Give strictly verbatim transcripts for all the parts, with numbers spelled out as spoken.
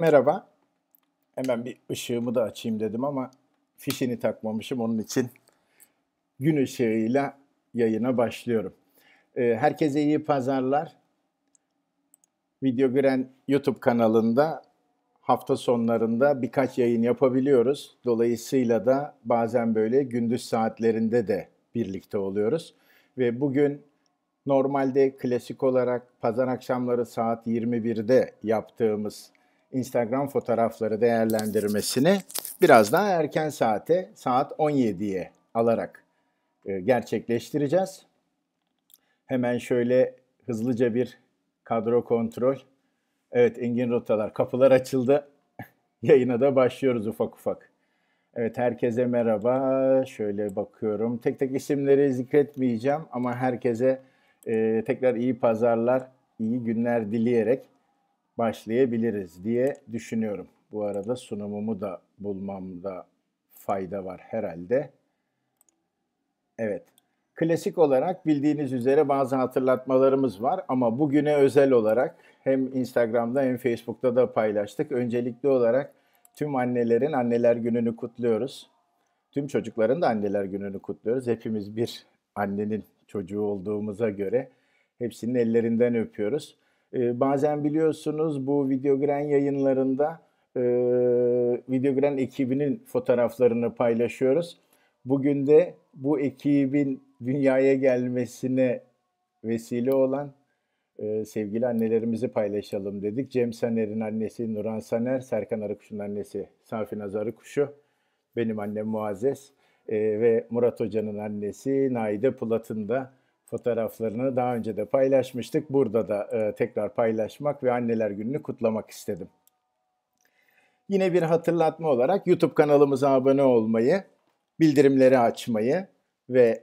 Merhaba. Hemen bir ışığımı da açayım dedim ama fişini takmamışım. Onun için gün ışığıyla yayına başlıyorum. Herkese iyi pazarlar. VideOgren YouTube kanalında hafta sonlarında birkaç yayın yapabiliyoruz. Dolayısıyla da bazen böyle gündüz saatlerinde de birlikte oluyoruz. Ve bugün normalde klasik olarak pazar akşamları saat yirmi birde yaptığımız Instagram fotoğrafları değerlendirmesini biraz daha erken saate, saat on yediye alarak gerçekleştireceğiz. Hemen şöyle hızlıca bir kadro kontrol. Evet, Engin Rotalar, kapılar açıldı. Yayına da başlıyoruz ufak ufak. Evet, herkese merhaba. Şöyle bakıyorum. Tek tek isimleri zikretmeyeceğim ama herkese e, tekrar iyi pazarlar, iyi günler dileyerek başlayabiliriz diye düşünüyorum. Bu arada sunumumu da bulmamda fayda var herhalde. Evet. Klasik olarak bildiğiniz üzere bazı hatırlatmalarımız var ama bugüne özel olarak hem Instagram'da hem Facebook'ta da paylaştık. Öncelikli olarak tüm annelerin Anneler Günü'nü kutluyoruz. Tüm çocukların da Anneler Günü'nü kutluyoruz. Hepimiz bir annenin çocuğu olduğumuza göre hepsinin ellerinden öpüyoruz. Bazen biliyorsunuz bu VideoGren yayınlarında e, VideoGren ekibinin fotoğraflarını paylaşıyoruz. Bugün de bu ekibin dünyaya gelmesine vesile olan e, sevgili annelerimizi paylaşalım dedik. Cem Saner'in annesi Nuran Saner, Serkan Arıkuş'un annesi Safinaz Arıkuş'u, benim annem Muazzez e, ve Murat Hoca'nın annesi Naide Pulat'ın da fotoğraflarını daha önce de paylaşmıştık. Burada da e, tekrar paylaşmak ve Anneler Günü'nü kutlamak istedim. Yine bir hatırlatma olarak YouTube kanalımıza abone olmayı, bildirimleri açmayı ve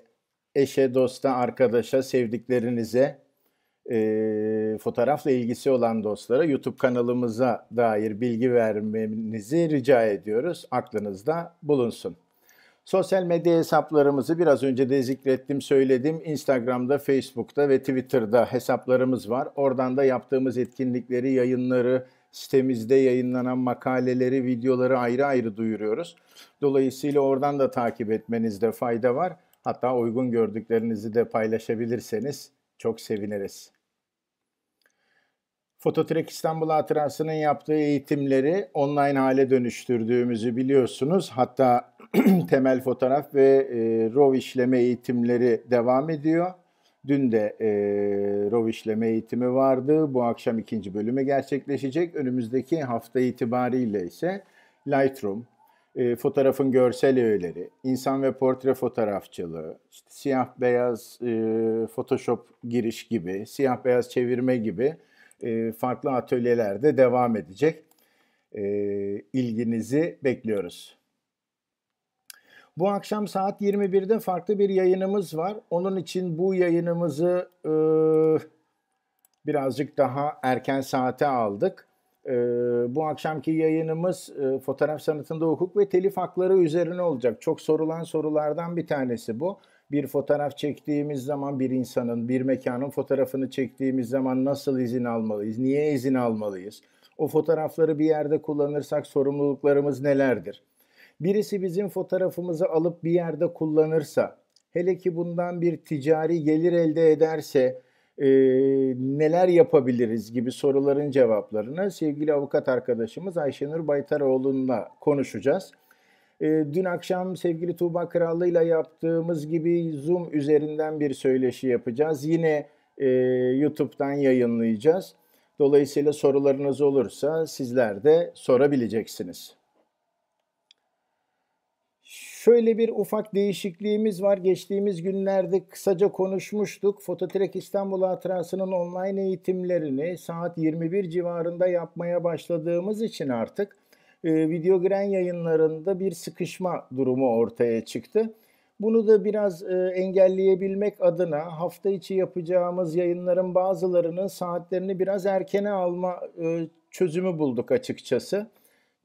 eşe, dosta, arkadaşa, sevdiklerinize, e, fotoğrafla ilgisi olan dostlara YouTube kanalımıza dair bilgi vermenizi rica ediyoruz. Aklınızda bulunsun. Sosyal medya hesaplarımızı biraz önce de zikrettim, söyledim. Instagram'da, Facebook'ta ve Twitter'da hesaplarımız var. Oradan da yaptığımız etkinlikleri, yayınları, sitemizde yayınlanan makaleleri, videoları ayrı ayrı duyuruyoruz. Dolayısıyla oradan da takip etmenizde fayda var. Hatta uygun gördüklerinizi de paylaşabilirseniz çok seviniriz. Fototrek İstanbul Hatırası'nın yaptığı eğitimleri online hale dönüştürdüğümüzü biliyorsunuz. Hatta temel fotoğraf ve e, RAW işleme eğitimleri devam ediyor. Dün de e, RAW işleme eğitimi vardı. Bu akşam ikinci bölümü gerçekleşecek. Önümüzdeki hafta itibariyle ise Lightroom, e, fotoğrafın görsel öğeleri, insan ve portre fotoğrafçılığı, işte siyah beyaz e, Photoshop giriş gibi, siyah beyaz çevirme gibi farklı atölyelerde devam edecek. İlginizi bekliyoruz. Bu akşam saat yirmi birde farklı bir yayınımız var. Onun için bu yayınımızı birazcık daha erken saate aldık. Bu akşamki yayınımız fotoğraf sanatında hukuk ve telif hakları üzerine olacak. Çok sorulan sorulardan bir tanesi bu. Bir fotoğraf çektiğimiz zaman, bir insanın, bir mekanın fotoğrafını çektiğimiz zaman nasıl izin almalıyız? Niye izin almalıyız? O fotoğrafları bir yerde kullanırsak sorumluluklarımız nelerdir? Birisi bizim fotoğrafımızı alıp bir yerde kullanırsa, hele ki bundan bir ticari gelir elde ederse e, neler yapabiliriz gibi soruların cevaplarını sevgili avukat arkadaşımız Ayşenur Baytaroğlu'nla konuşacağız. Dün akşam sevgili Tuğba Krallı ile yaptığımız gibi Zoom üzerinden bir söyleşi yapacağız. Yine e, YouTube'dan yayınlayacağız. Dolayısıyla sorularınız olursa sizler de sorabileceksiniz. Şöyle bir ufak değişikliğimiz var. Geçtiğimiz günlerde kısaca konuşmuştuk. Fototrek İstanbul Hatırası'nın online eğitimlerini saat yirmi bir civarında yapmaya başladığımız için artık VideoGren yayınlarında bir sıkışma durumu ortaya çıktı. Bunu da biraz engelleyebilmek adına hafta içi yapacağımız yayınların bazılarının saatlerini biraz erkene alma çözümü bulduk açıkçası.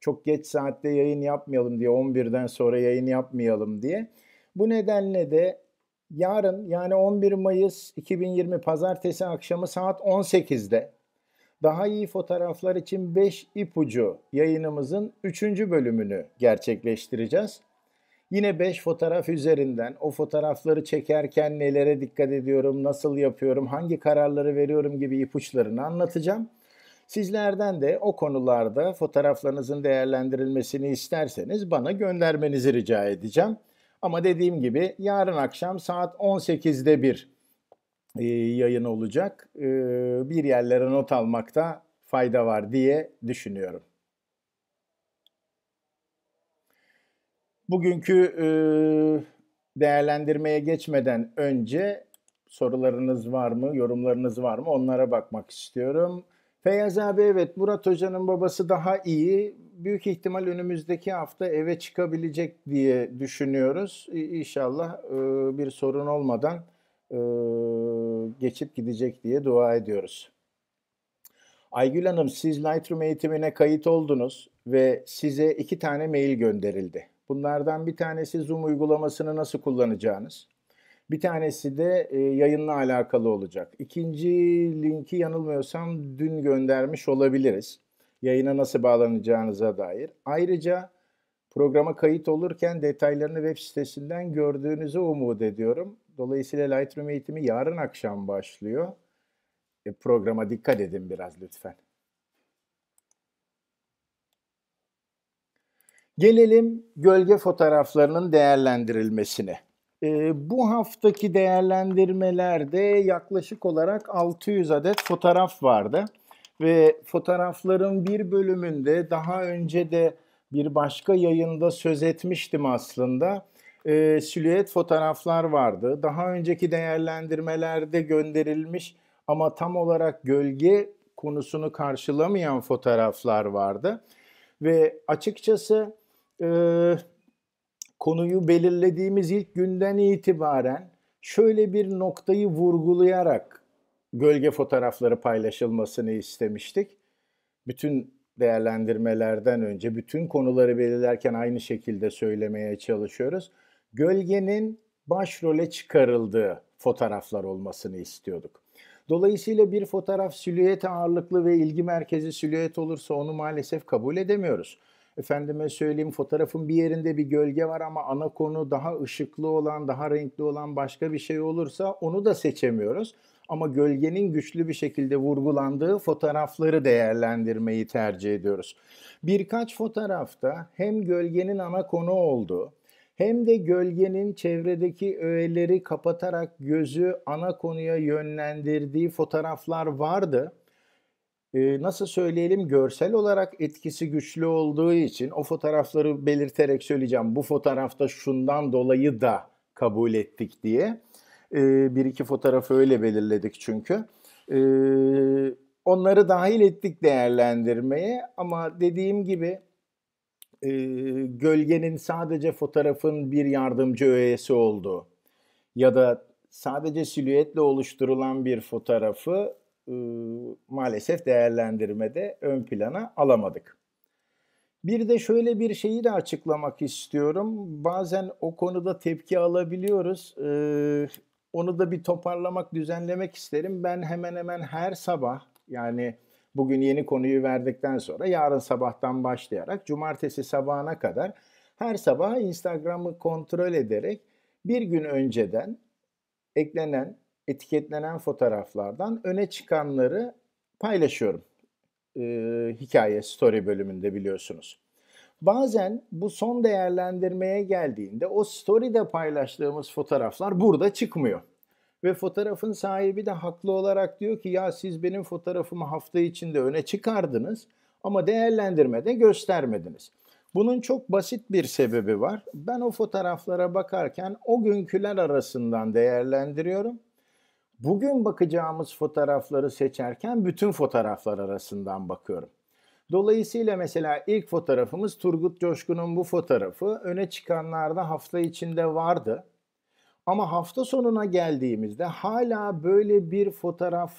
Çok geç saatte yayın yapmayalım diye, on birden sonra yayın yapmayalım diye. Bu nedenle de yarın, yani on bir Mayıs iki bin yirmi Pazartesi akşamı saat on sekizde Daha iyi fotoğraflar için beş ipucu yayınımızın üçüncü bölümünü gerçekleştireceğiz. Yine beş fotoğraf üzerinden o fotoğrafları çekerken nelere dikkat ediyorum, nasıl yapıyorum, hangi kararları veriyorum gibi ipuçlarını anlatacağım. Sizlerden de o konularda fotoğraflarınızın değerlendirilmesini isterseniz bana göndermenizi rica edeceğim. Ama dediğim gibi yarın akşam saat on sekizde bir yayın olacak. Bir yerlere not almakta fayda var diye düşünüyorum. Bugünkü değerlendirmeye geçmeden önce sorularınız var mı, yorumlarınız var mı onlara bakmak istiyorum. Feyyaz abi, evet, Murat Hoca'nın babası daha iyi. Büyük ihtimal önümüzdeki hafta eve çıkabilecek diye düşünüyoruz. İnşallah bir sorun olmadan geçip gidecek diye dua ediyoruz. Aygül Hanım, siz Lightroom eğitimine kayıt oldunuz ve size iki tane mail gönderildi. Bunlardan bir tanesi Zoom uygulamasını nasıl kullanacağınız, bir tanesi de yayınla alakalı olacak. İkinci linki yanılmıyorsam dün göndermiş olabiliriz, yayına nasıl bağlanacağınıza dair. Ayrıca programa kayıt olurken detaylarını web sitesinden gördüğünüzü umut ediyorum. Dolayısıyla Lightroom eğitimi yarın akşam başlıyor. E, programa dikkat edin biraz lütfen. Gelelim gölge fotoğraflarının değerlendirilmesine. E, bu haftaki değerlendirmelerde yaklaşık olarak altı yüz adet fotoğraf vardı. Ve fotoğrafların bir bölümünde daha önce de bir başka yayında söz etmiştim aslında. E, silüet fotoğraflar vardı. Daha önceki değerlendirmelerde gönderilmiş ama tam olarak gölge konusunu karşılamayan fotoğraflar vardı. Ve açıkçası e, konuyu belirlediğimiz ilk günden itibaren şöyle bir noktayı vurgulayarak gölge fotoğrafları paylaşılmasını istemiştik. Bütün değerlendirmelerden önce, bütün konuları belirlerken aynı şekilde söylemeye çalışıyoruz. Gölgenin başrole çıkarıldığı fotoğraflar olmasını istiyorduk. Dolayısıyla bir fotoğraf silüet ağırlıklı ve ilgi merkezi silüet olursa onu maalesef kabul edemiyoruz. Efendime söyleyeyim, fotoğrafın bir yerinde bir gölge var ama ana konu daha ışıklı olan, daha renkli olan başka bir şey olursa onu da seçemiyoruz. Ama gölgenin güçlü bir şekilde vurgulandığı fotoğrafları değerlendirmeyi tercih ediyoruz. Birkaç fotoğrafta hem gölgenin ana konu olduğu, hem de gölgenin çevredeki öğeleri kapatarak gözü ana konuya yönlendirdiği fotoğraflar vardı. Ee, nasıl söyleyelim, görsel olarak etkisi güçlü olduğu için o fotoğrafları belirterek söyleyeceğim. Bu fotoğrafta şundan dolayı da kabul ettik diye. Ee, bir iki fotoğrafı öyle belirledik çünkü. Ee, onları dahil ettik değerlendirmeye ama dediğim gibi E, gölgenin sadece fotoğrafın bir yardımcı öğesi olduğu ya da sadece silüetle oluşturulan bir fotoğrafı e, maalesef değerlendirmede ön plana alamadık. Bir de şöyle bir şeyi de açıklamak istiyorum. Bazen o konuda tepki alabiliyoruz. E, onu da bir toparlamak, düzenlemek isterim. Ben hemen hemen her sabah, yani bugün yeni konuyu verdikten sonra yarın sabahtan başlayarak cumartesi sabahına kadar her sabah Instagram'ı kontrol ederek bir gün önceden eklenen, etiketlenen fotoğraflardan öne çıkanları paylaşıyorum. Ee, hikaye story bölümünde biliyorsunuz. Bazen bu son değerlendirmeye geldiğinde o story'de paylaştığımız fotoğraflar burada çıkmıyor. Ve fotoğrafın sahibi de haklı olarak diyor ki ya siz benim fotoğrafımı hafta içinde öne çıkardınız ama değerlendirmede göstermediniz. Bunun çok basit bir sebebi var. Ben o fotoğraflara bakarken o günküler arasından değerlendiriyorum. Bugün bakacağımız fotoğrafları seçerken bütün fotoğraflar arasından bakıyorum. Dolayısıyla mesela ilk fotoğrafımız Turgut Coşkun'un bu fotoğrafı öne çıkanlarda hafta içinde vardı. Ama hafta sonuna geldiğimizde hala böyle bir fotoğraf,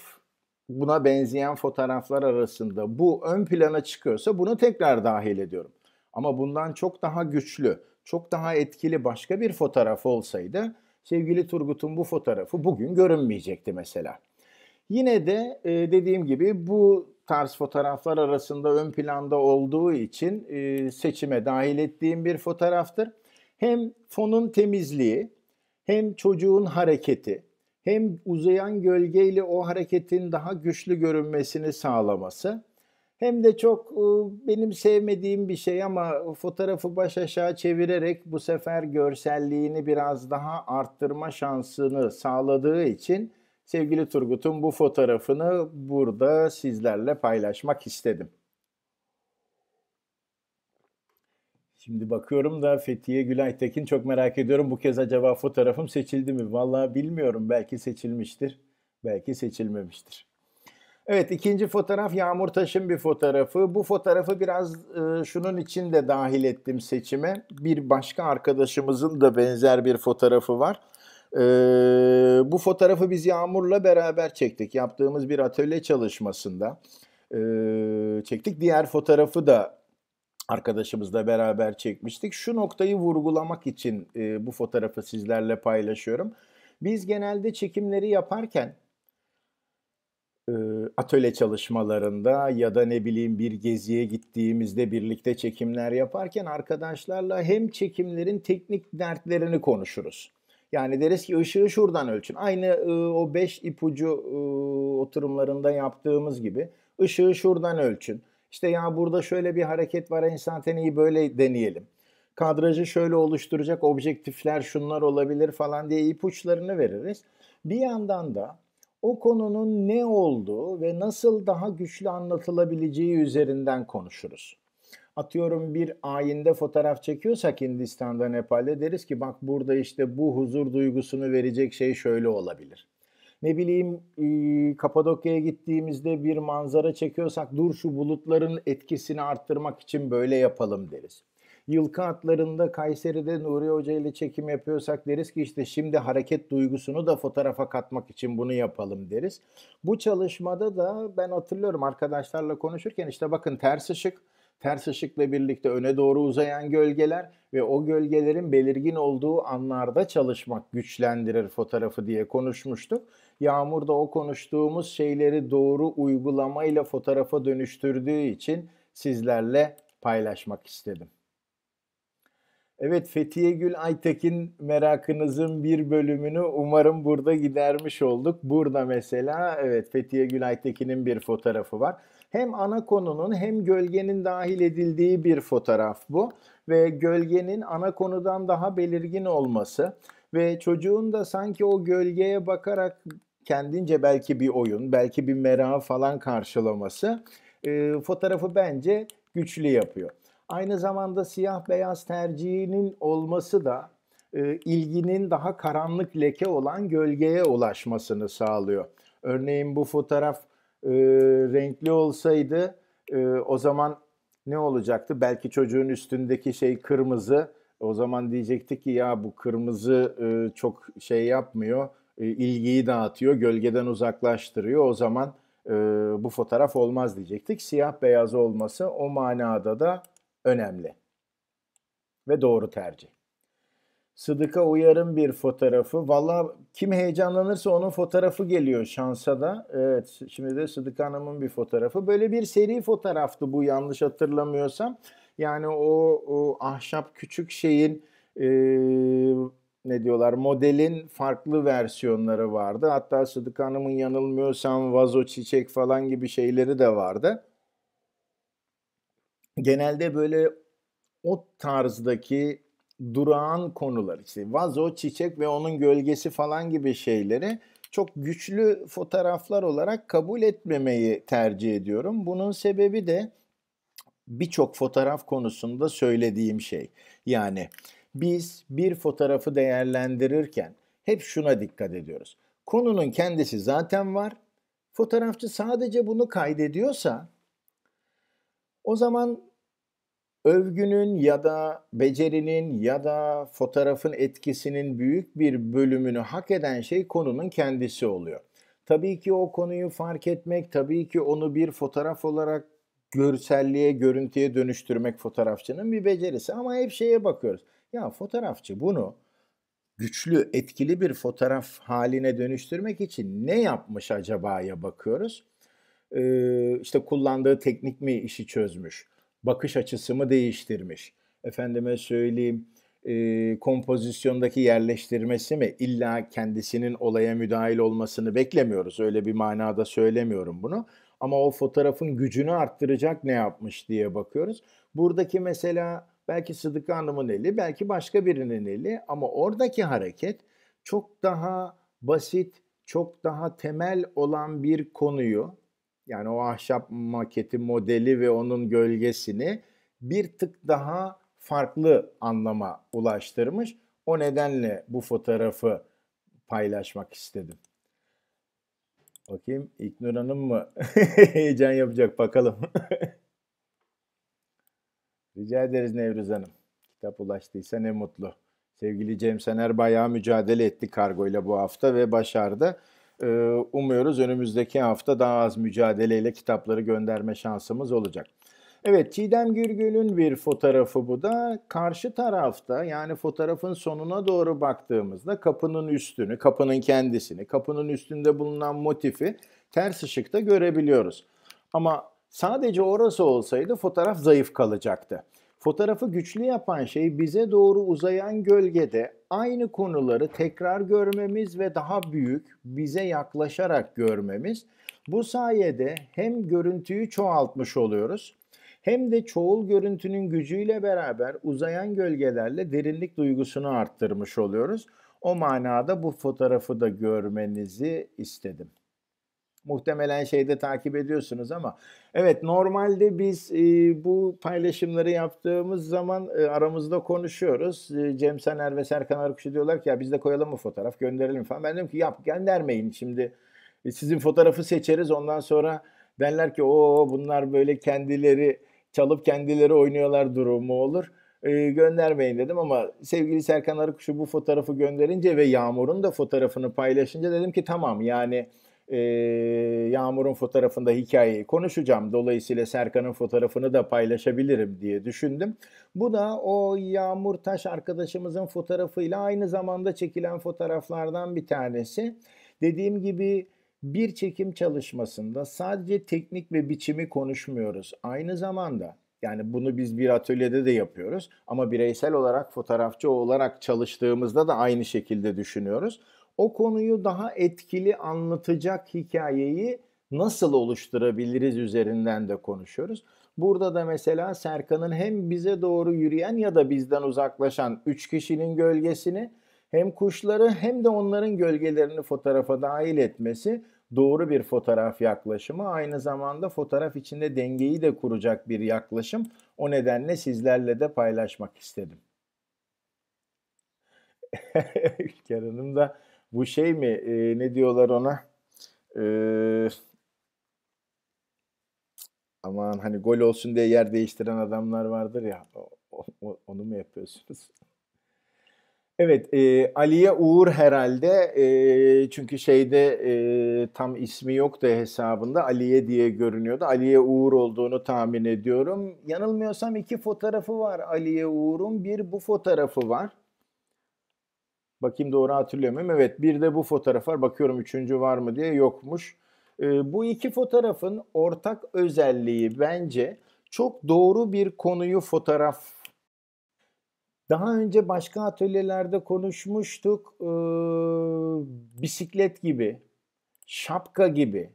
buna benzeyen fotoğraflar arasında bu ön plana çıkıyorsa bunu tekrar dahil ediyorum. Ama bundan çok daha güçlü, çok daha etkili başka bir fotoğraf olsaydı sevgili Turgut'un bu fotoğrafı bugün görünmeyecekti mesela. Yine de dediğim gibi bu tarz fotoğraflar arasında ön planda olduğu için e, seçime dahil ettiğim bir fotoğraftır. Hem fonun temizliği, hem çocuğun hareketi, hem uzayan gölgeyle o hareketin daha güçlü görünmesini sağlaması, hem de çok benim sevmediğim bir şey ama fotoğrafı baş aşağı çevirerek bu sefer görselliğini biraz daha arttırma şansını sağladığı için sevgili Turgut'un bu fotoğrafını burada sizlerle paylaşmak istedim. Şimdi bakıyorum da Fethiye Gül Aytekin, çok merak ediyorum bu kez acaba fotoğrafım seçildi mi? Vallahi bilmiyorum, belki seçilmiştir, belki seçilmemiştir. Evet, ikinci fotoğraf Yağmur Taş'ın bir fotoğrafı. Bu fotoğrafı biraz e, şunun için de dahil ettim seçime. Bir başka arkadaşımızın da benzer bir fotoğrafı var. E, bu fotoğrafı biz Yağmur'la beraber çektik. Yaptığımız bir atölye çalışmasında e, çektik. Diğer fotoğrafı da arkadaşımızla beraber çekmiştik. Şu noktayı vurgulamak için e, bu fotoğrafı sizlerle paylaşıyorum. Biz genelde çekimleri yaparken atölye çalışmalarında ya da ne bileyim bir geziye gittiğimizde birlikte çekimler yaparken arkadaşlarla hem çekimlerin teknik dertlerini konuşuruz. Yani deriz ki ışığı şuradan ölçün. Aynı e, o beş ipucu e, oturumlarında yaptığımız gibi ışığı şuradan ölçün. İşte ya burada şöyle bir hareket var, enstantaneyi böyle deneyelim. Kadrajı şöyle oluşturacak objektifler şunlar olabilir falan diye ipuçlarını veririz. Bir yandan da o konunun ne olduğu ve nasıl daha güçlü anlatılabileceği üzerinden konuşuruz. Atıyorum bir ayinde fotoğraf çekiyorsak Hindistan'da, Nepal'de deriz ki bak burada işte bu huzur duygusunu verecek şey şöyle olabilir. Ne bileyim Kapadokya'ya gittiğimizde bir manzara çekiyorsak dur şu bulutların etkisini arttırmak için böyle yapalım deriz. Yılkı atlarında Kayseri'de Nuri Hoca ile çekim yapıyorsak deriz ki işte şimdi hareket duygusunu da fotoğrafa katmak için bunu yapalım deriz. Bu çalışmada da ben hatırlıyorum arkadaşlarla konuşurken işte bakın ters ışık, ters ışıkla birlikte öne doğru uzayan gölgeler ve o gölgelerin belirgin olduğu anlarda çalışmak güçlendirir fotoğrafı diye konuşmuştuk. Yağmur'da o konuştuğumuz şeyleri doğru uygulamayla fotoğrafa dönüştürdüğü için sizlerle paylaşmak istedim. Evet, Fethiye Gül Aytekin merakınızın bir bölümünü umarım burada gidermiş olduk. Burada mesela evet Fethiye Gül Aytekin'in bir fotoğrafı var. Hem ana konunun hem gölgenin dahil edildiği bir fotoğraf bu. Ve gölgenin ana konudan daha belirgin olması ve çocuğun da sanki o gölgeye bakarak kendince belki bir oyun, belki bir merak falan karşılaması e, fotoğrafı bence güçlü yapıyor. Aynı zamanda siyah beyaz tercihinin olması da e, ilginin daha karanlık leke olan gölgeye ulaşmasını sağlıyor. Örneğin bu fotoğraf e, renkli olsaydı e, o zaman ne olacaktı? Belki çocuğun üstündeki şey kırmızı. O zaman diyecektik ki ya bu kırmızı e, çok şey yapmıyor, e, ilgiyi dağıtıyor, gölgeden uzaklaştırıyor. O zaman e, bu fotoğraf olmaz diyecektik. Siyah beyaz olması o manada da önemli ve doğru tercih. Sıdıka Uyar'ın bir fotoğrafı. Valla kim heyecanlanırsa onun fotoğrafı geliyor şansa da. Evet, şimdi de Sıdıka Hanım'ın bir fotoğrafı. Böyle bir seri fotoğraftı bu yanlış hatırlamıyorsam. Yani o, o ahşap küçük şeyin e, ne diyorlar modelin farklı versiyonları vardı. Hatta Sıdıka Hanım'ın yanılmıyorsam vazo, çiçek falan gibi şeyleri de vardı. Genelde böyle o tarzdaki durağan konular, işte vazo, çiçek ve onun gölgesi falan gibi şeyleri çok güçlü fotoğraflar olarak kabul etmemeyi tercih ediyorum. Bunun sebebi de birçok fotoğraf konusunda söylediğim şey. Yani biz bir fotoğrafı değerlendirirken hep şuna dikkat ediyoruz. Konunun kendisi zaten var. Fotoğrafçı sadece bunu kaydediyorsa o zaman övgünün ya da becerinin ya da fotoğrafın etkisinin büyük bir bölümünü hak eden şey konunun kendisi oluyor. Tabii ki o konuyu fark etmek, tabii ki onu bir fotoğraf olarak görselliğe, görüntüye dönüştürmek fotoğrafçının bir becerisi. Ama hep şeye bakıyoruz. Ya fotoğrafçı bunu güçlü, etkili bir fotoğraf haline dönüştürmek için ne yapmış acaba'ya bakıyoruz. e, işte kullandığı teknik mi işi çözmüş, bakış açısı mı değiştirmiş, efendime söyleyeyim e, kompozisyondaki yerleştirmesi mi, illa kendisinin olaya müdahil olmasını beklemiyoruz, öyle bir manada söylemiyorum bunu. Ama o fotoğrafın gücünü arttıracak ne yapmış diye bakıyoruz. Buradaki mesela belki Sıdıka Hanım'ın eli, belki başka birinin eli, ama oradaki hareket çok daha basit, çok daha temel olan bir konuyu, yani o ahşap maketi modeli ve onun gölgesini bir tık daha farklı anlama ulaştırmış. O nedenle bu fotoğrafı paylaşmak istedim. Bakayım İknur Hanım mı heyecan yapacak bakalım. Rica ederiz Nevruz Hanım. Kitap ulaştıysa ne mutlu. Sevgili Cem Saner bayağı mücadele etti kargoyla bu hafta ve başardı. Ee, umuyoruz önümüzdeki hafta daha az mücadeleyle kitapları gönderme şansımız olacak. Evet, Çiğdem Gürgül'ün bir fotoğrafı bu da. Karşı tarafta, yani fotoğrafın sonuna doğru baktığımızda kapının üstünü, kapının kendisini, kapının üstünde bulunan motifi ters ışıkta görebiliyoruz. Ama sadece orası olsaydı fotoğraf zayıf kalacaktı. Fotoğrafı güçlü yapan şey bize doğru uzayan gölgede aynı konuları tekrar görmemiz ve daha büyük, bize yaklaşarak görmemiz. Bu sayede hem görüntüyü çoğaltmış oluyoruz, hem de çoğul görüntünün gücüyle beraber uzayan gölgelerle derinlik duygusunu arttırmış oluyoruz. O manada bu fotoğrafı da görmenizi istedim. Muhtemelen şeyde takip ediyorsunuz ama evet, normalde biz e, bu paylaşımları yaptığımız zaman e, aramızda konuşuyoruz. E, Cem Saner ve Serkan Arıkuş'u diyorlar ki ya biz de koyalım mı fotoğraf, gönderelim falan. Ben diyorum ki yap, göndermeyin şimdi. E, sizin fotoğrafı seçeriz, ondan sonra derler ki o bunlar böyle kendileri çalıp kendileri oynuyorlar durumu olur. E, göndermeyin dedim ama sevgili Serkan Arıkuş'u bu fotoğrafı gönderince ve Yağmur'un da fotoğrafını paylaşınca dedim ki tamam, yani Ee, Yağmur'un fotoğrafında hikayeyi konuşacağım. Dolayısıyla Serkan'ın fotoğrafını da paylaşabilirim diye düşündüm. Bu da o Yağmur Taş arkadaşımızın fotoğrafıyla aynı zamanda çekilen fotoğraflardan bir tanesi. Dediğim gibi bir çekim çalışmasında sadece teknik ve biçimi konuşmuyoruz. Aynı zamanda, yani bunu biz bir atölyede de yapıyoruz ama bireysel olarak, fotoğrafçı olarak çalıştığımızda da aynı şekilde düşünüyoruz. O konuyu daha etkili anlatacak hikayeyi nasıl oluşturabiliriz üzerinden de konuşuyoruz. Burada da mesela Serkan'ın hem bize doğru yürüyen ya da bizden uzaklaşan üç kişinin gölgesini, hem kuşları hem de onların gölgelerini fotoğrafa dahil etmesi doğru bir fotoğraf yaklaşımı. Aynı zamanda fotoğraf içinde dengeyi de kuracak bir yaklaşım. O nedenle sizlerle de paylaşmak istedim. İlker Hanım da bu şey mi? E, ne diyorlar ona? E, aman hani gol olsun diye yer değiştiren adamlar vardır ya. O, o, onu mu yapıyorsunuz? Evet. E, Aliye Uğur herhalde. E, çünkü şeyde e, tam ismi yok da hesabında Aliye diye görünüyordu. Aliye Uğur olduğunu tahmin ediyorum. Yanılmıyorsam iki fotoğrafı var Aliye Uğur'un. Bir bu fotoğrafı var. Bakayım doğru hatırlıyor muyum? Evet, bir de bu fotoğraf var. Bakıyorum üçüncü var mı diye, yokmuş. Ee, bu iki fotoğrafın ortak özelliği bence çok doğru bir konuyu fotoğraf. Daha önce başka atölyelerde konuşmuştuk. Ee, bisiklet gibi, şapka gibi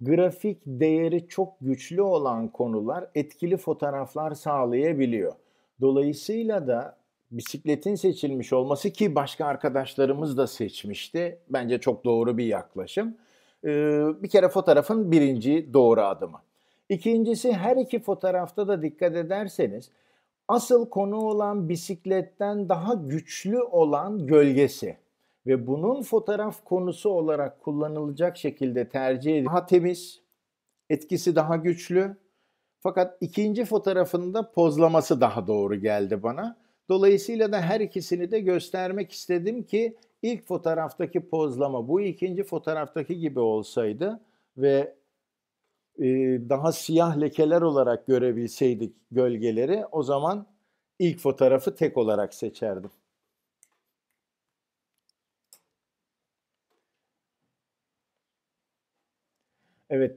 grafik değeri çok güçlü olan konular etkili fotoğraflar sağlayabiliyor. Dolayısıyla da bisikletin seçilmiş olması, ki başka arkadaşlarımız da seçmişti, bence çok doğru bir yaklaşım. Ee, bir kere fotoğrafın birinci doğru adımı. İkincisi, her iki fotoğrafta da dikkat ederseniz asıl konu olan bisikletten daha güçlü olan gölgesi ve bunun fotoğraf konusu olarak kullanılacak şekilde tercih edildi. Daha temiz, etkisi daha güçlü, fakat ikinci fotoğrafında pozlaması daha doğru geldi bana. Dolayısıyla da her ikisini de göstermek istedim ki ilk fotoğraftaki pozlama bu ikinci fotoğraftaki gibi olsaydı ve e, daha siyah lekeler olarak görebilseydik gölgeleri, o zaman ilk fotoğrafı tek olarak seçerdim. Evet,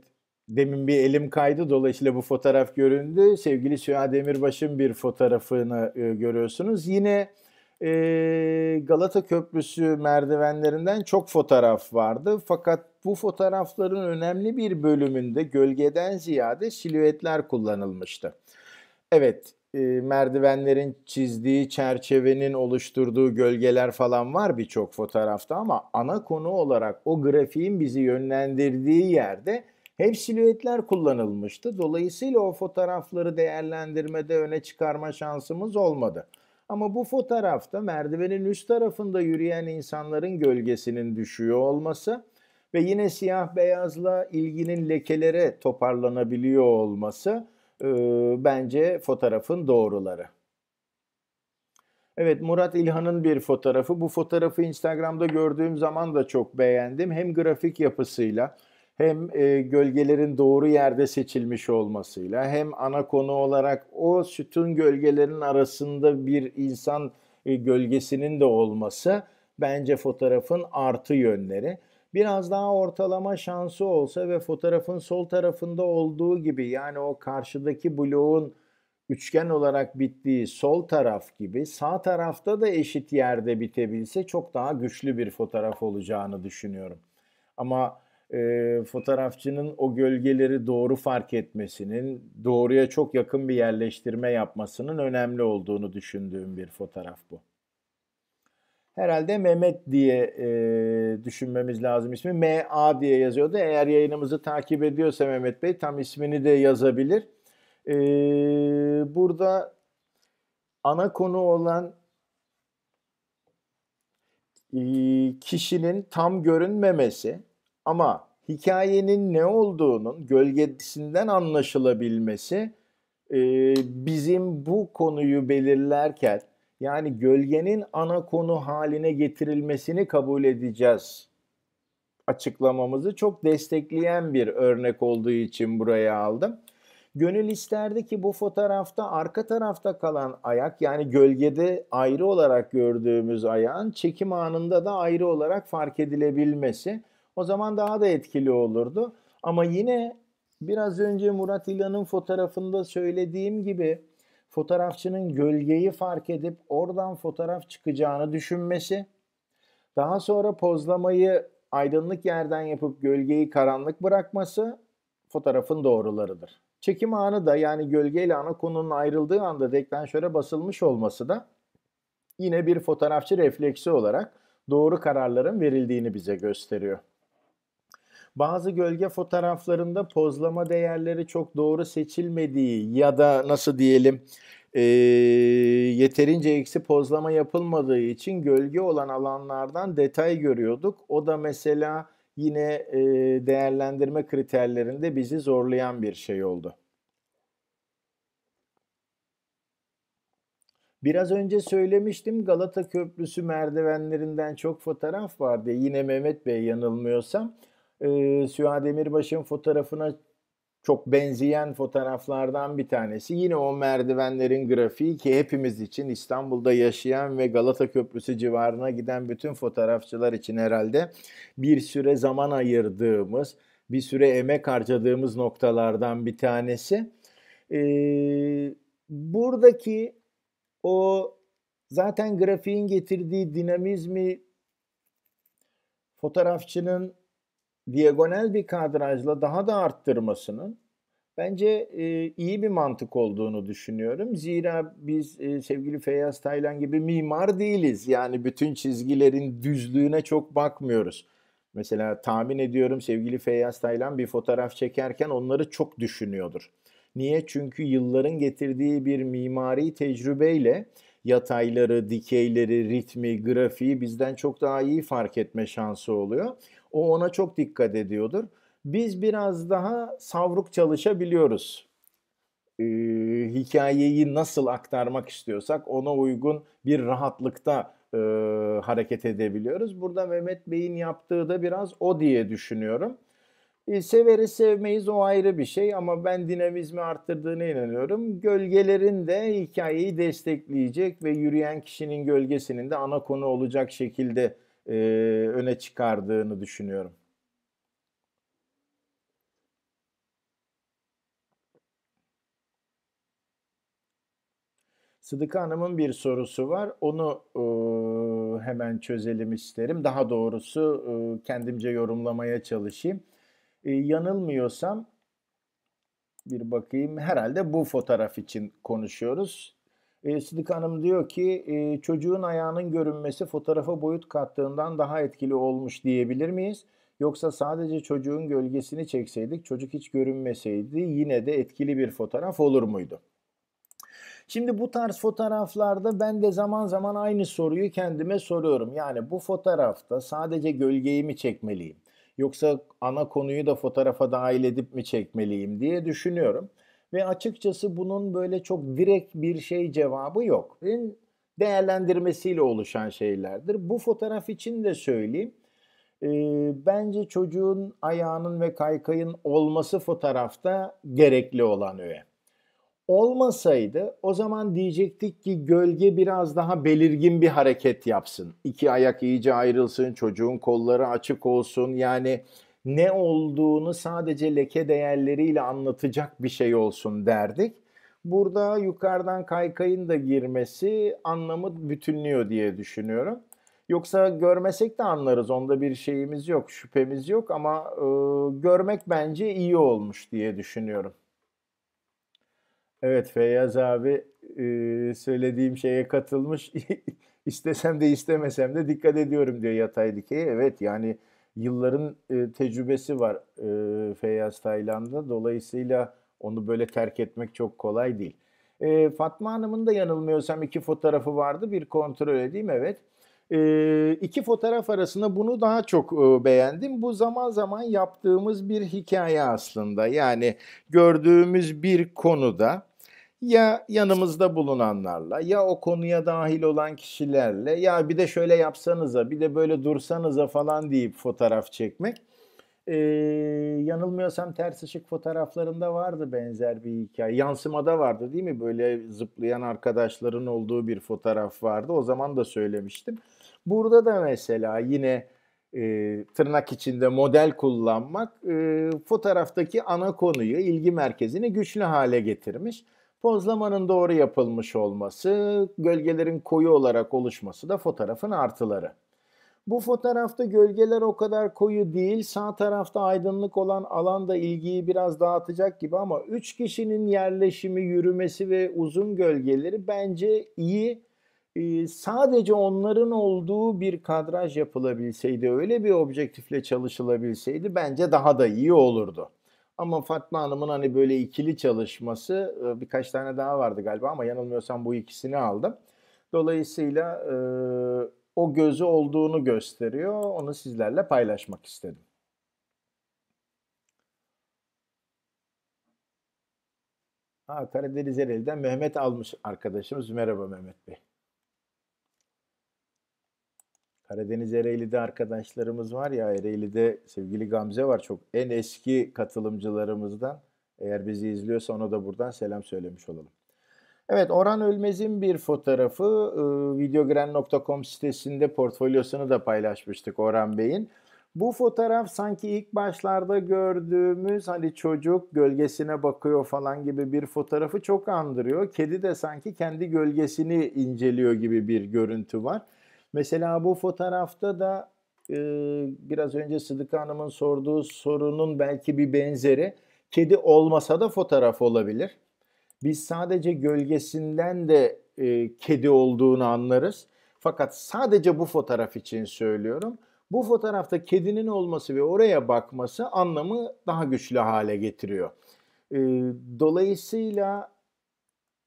demin bir elim kaydı, dolayısıyla bu fotoğraf göründü. Sevgili Süha Demirbaş'ın bir fotoğrafını e, görüyorsunuz. Yine e, Galata Köprüsü merdivenlerinden çok fotoğraf vardı. Fakat bu fotoğrafların önemli bir bölümünde gölgeden ziyade silüetler kullanılmıştı. Evet, e, merdivenlerin çizdiği çerçevenin oluşturduğu gölgeler falan var birçok fotoğrafta, ama ana konu olarak o grafiğin bizi yönlendirdiği yerde hep silüetler kullanılmıştı. Dolayısıyla o fotoğrafları değerlendirmede öne çıkarma şansımız olmadı. Ama bu fotoğrafta merdivenin üst tarafında yürüyen insanların gölgesinin düşüyor olması ve yine siyah beyazla ilginin lekelere toparlanabiliyor olması e, bence fotoğrafın doğruları. Evet, Murat İlhan'ın bir fotoğrafı. Bu fotoğrafı Instagram'da gördüğüm zaman da çok beğendim. Hem grafik yapısıyla, hem gölgelerin doğru yerde seçilmiş olmasıyla, hem ana konu olarak o sütun gölgelerin arasında bir insan gölgesinin de olması bence fotoğrafın artı yönleri. Biraz daha ortalama şansı olsa ve fotoğrafın sol tarafında olduğu gibi, yani o karşıdaki bloğun üçgen olarak bittiği sol taraf gibi sağ tarafta da eşit yerde bitebilse çok daha güçlü bir fotoğraf olacağını düşünüyorum. Ama E, fotoğrafçının o gölgeleri doğru fark etmesinin, doğruya çok yakın bir yerleştirme yapmasının önemli olduğunu düşündüğüm bir fotoğraf bu. Herhalde Mehmet diye e, düşünmemiz lazım ismi. M A diye yazıyordu. Eğer yayınımızı takip ediyorsa Mehmet Bey tam ismini de yazabilir. E, burada ana konu olan e, kişinin tam görünmemesi, ama hikayenin ne olduğunun gölgesinden anlaşılabilmesi e, bizim bu konuyu belirlerken, yani gölgenin ana konu haline getirilmesini kabul edeceğiz açıklamamızı çok destekleyen bir örnek olduğu için buraya aldım. Gönül isterdi ki bu fotoğrafta arka tarafta kalan ayak, yani gölgede ayrı olarak gördüğümüz ayağın çekim anında da ayrı olarak fark edilebilmesi. O zaman daha da etkili olurdu. Ama yine biraz önce Murat İlhan'ın fotoğrafında söylediğim gibi fotoğrafçının gölgeyi fark edip oradan fotoğraf çıkacağını düşünmesi, daha sonra pozlamayı aydınlık yerden yapıp gölgeyi karanlık bırakması fotoğrafın doğrularıdır. Çekim anı da, yani gölgeyle ana konunun ayrıldığı anda deklanşöre basılmış olması da yine bir fotoğrafçı refleksi olarak doğru kararların verildiğini bize gösteriyor. Bazı gölge fotoğraflarında pozlama değerleri çok doğru seçilmediği ya da nasıl diyelim e, yeterince eksi pozlama yapılmadığı için gölge olan alanlardan detay görüyorduk. O da mesela yine e, değerlendirme kriterlerinde bizi zorlayan bir şey oldu. Biraz önce söylemiştim, Galata Köprüsü merdivenlerinden çok fotoğraf vardı. Yine Mehmet Bey yanılmıyorsam. Ee, Süha Demirbaş'ın fotoğrafına çok benzeyen fotoğraflardan bir tanesi. Yine o merdivenlerin grafiği ki hepimiz için, İstanbul'da yaşayan ve Galata Köprüsü civarına giden bütün fotoğrafçılar için herhalde bir süre zaman ayırdığımız, bir süre emek harcadığımız noktalardan bir tanesi. Ee, buradaki o zaten grafiğin getirdiği dinamizmi, fotoğrafçının diagonal bir kadrajla daha da arttırmasının bence e, iyi bir mantık olduğunu düşünüyorum. Zira biz e, sevgili Feyyaz Taylan gibi mimar değiliz. Yani bütün çizgilerin düzlüğüne çok bakmıyoruz. Mesela tahmin ediyorum sevgili Feyyaz Taylan bir fotoğraf çekerken onları çok düşünüyordur. Niye? Çünkü yılların getirdiği bir mimari tecrübeyle yatayları, dikeyleri, ritmi, grafiği bizden çok daha iyi fark etme şansı oluyor. O ona çok dikkat ediyordur. Biz biraz daha savruk çalışabiliyoruz. Ee, hikayeyi nasıl aktarmak istiyorsak ona uygun bir rahatlıkta e, hareket edebiliyoruz. Burada Mehmet Bey'in yaptığı da biraz o diye düşünüyorum. Severiz sevmeyiz, o ayrı bir şey, ama ben dinamizmi arttırdığına inanıyorum. Gölgelerin de hikayeyi destekleyecek ve yürüyen kişinin gölgesinin de ana konu olacak şekilde e, öne çıkardığını düşünüyorum. Sıdıka Hanım'ın bir sorusu var. Onu e, hemen çözelim isterim. Daha doğrusu e, kendimce yorumlamaya çalışayım. E, yanılmıyorsam bir bakayım. Herhalde bu fotoğraf için konuşuyoruz. E, Sıdıka Hanım diyor ki e, çocuğun ayağının görünmesi fotoğrafa boyut kattığından daha etkili olmuş diyebilir miyiz? Yoksa sadece çocuğun gölgesini çekseydik, çocuk hiç görünmeseydi yine de etkili bir fotoğraf olur muydu? Şimdi bu tarz fotoğraflarda ben de zaman zaman aynı soruyu kendime soruyorum. Yani bu fotoğrafta sadece gölgeyi mi çekmeliyim? Yoksa ana konuyu da fotoğrafa dahil edip mi çekmeliyim diye düşünüyorum. Ve açıkçası bunun böyle çok direkt bir şey cevabı yok. Değerlendirmesiyle oluşan şeylerdir. Bu fotoğraf için de söyleyeyim. E, bence çocuğun ayağının ve kaykayın olması fotoğrafta gerekli olan öğe. Olmasaydı o zaman diyecektik ki gölge biraz daha belirgin bir hareket yapsın. İki ayak iyice ayrılsın, çocuğun kolları açık olsun. Yani ne olduğunu sadece leke değerleriyle anlatacak bir şey olsun derdik. Burada yukarıdan kaykayın da girmesi anlamı bütünlüyor diye düşünüyorum. Yoksa görmesek de anlarız, onda bir şeyimiz yok, şüphemiz yok ama e, görmek bence iyi olmuş diye düşünüyorum. Evet, Feyyaz abi e, söylediğim şeye katılmış. İstesem de istemesem de dikkat ediyorum diyor yatay dikeye. Evet, yani yılların e, tecrübesi var e, Feyyaz Tayland'da. Dolayısıyla onu böyle terk etmek çok kolay değil. E, Fatma Hanım'ın da yanılmıyorsam iki fotoğrafı vardı. Bir kontrol edeyim, evet. E, iki fotoğraf arasında bunu daha çok e, beğendim. Bu zaman zaman yaptığımız bir hikaye aslında. Yani gördüğümüz bir konuda ya yanımızda bulunanlarla, ya o konuya dahil olan kişilerle, ya bir de şöyle yapsanıza, bir de böyle dursanıza falan deyip fotoğraf çekmek. E, yanılmıyorsam ters ışık fotoğraflarında vardı benzer bir hikaye. Yansımada vardı değil mi? Böyle zıplayan arkadaşların olduğu bir fotoğraf vardı. O zaman da söylemiştim. Burada da mesela yine e, tırnak içinde model kullanmak e, fotoğraftaki ana konuyu, ilgi merkezini güçlü hale getirmiş. Pozlamanın doğru yapılmış olması, gölgelerin koyu olarak oluşması da fotoğrafın artıları. Bu fotoğrafta gölgeler o kadar koyu değil, sağ tarafta aydınlık olan alan da ilgiyi biraz dağıtacak gibi ama üç kişinin yerleşimi, yürümesi ve uzun gölgeleri bence iyi. Ee, sadece onların olduğu bir kadraj yapılabilseydi, öyle bir objektifle çalışılabilseydi bence daha da iyi olurdu. Ama Fatma Hanım'ın hani böyle ikili çalışması, birkaç tane daha vardı galiba ama yanılmıyorsam bu ikisini aldım. Dolayısıyla Ee, o gözü olduğunu gösteriyor. Onu sizlerle paylaşmak istedim. Ha, Karadeniz Ereğli'den Mehmet almış arkadaşımız. Merhaba Mehmet Bey. Karadeniz Ereğli'de arkadaşlarımız var ya, Ereğli'de sevgili Gamze var. Çok en eski katılımcılarımızdan. Eğer bizi izliyorsa ona da buradan selam söylemiş olalım. Evet, Orhan Ölmez'in bir fotoğrafı e, videogren nokta com sitesinde portfolyosunu da paylaşmıştık Orhan Bey'in. Bu fotoğraf sanki ilk başlarda gördüğümüz hani çocuk gölgesine bakıyor falan gibi bir fotoğrafı çok andırıyor. Kedi de sanki kendi gölgesini inceliyor gibi bir görüntü var. Mesela bu fotoğrafta da e, biraz önce Sıdıka Hanım'ın sorduğu sorunun belki bir benzeri. Kedi olmasa da fotoğraf olabilir. Biz sadece gölgesinden de e, kedi olduğunu anlarız. Fakat sadece bu fotoğraf için söylüyorum. Bu fotoğrafta kedinin olması ve oraya bakması anlamı daha güçlü hale getiriyor. E, dolayısıyla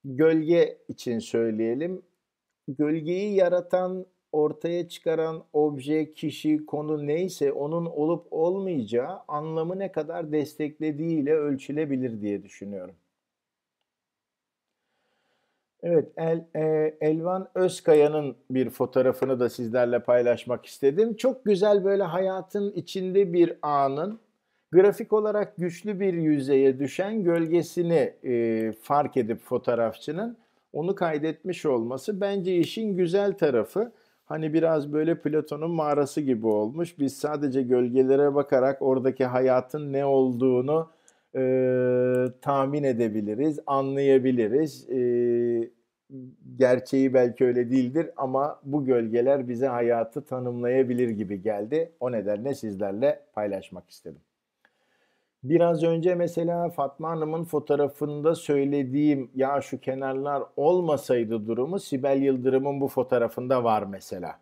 gölge için söyleyelim. Gölgeyi yaratan, ortaya çıkaran obje, kişi, konu neyse onun olup olmayacağı anlamı ne kadar desteklediğiyle ölçülebilir diye düşünüyorum. Evet, El, e, Elvan Özkaya'nın bir fotoğrafını da sizlerle paylaşmak istedim. Çok güzel böyle hayatın içinde bir anın grafik olarak güçlü bir yüzeye düşen gölgesini e, fark edip fotoğrafçının onu kaydetmiş olması bence işin güzel tarafı. Hani biraz böyle Platon'un mağarası gibi olmuş. Biz sadece gölgelere bakarak oradaki hayatın ne olduğunu E, tahmin edebiliriz, anlayabiliriz. E, gerçeği belki öyle değildir ama bu gölgeler bize hayatı tanımlayabilir gibi geldi. O nedenle sizlerle paylaşmak istedim. Biraz önce mesela Fatma Hanım'ın fotoğrafında söylediğim ya şu kenarlar olmasaydı durumu Sibel Yıldırım'ın bu fotoğrafında var mesela.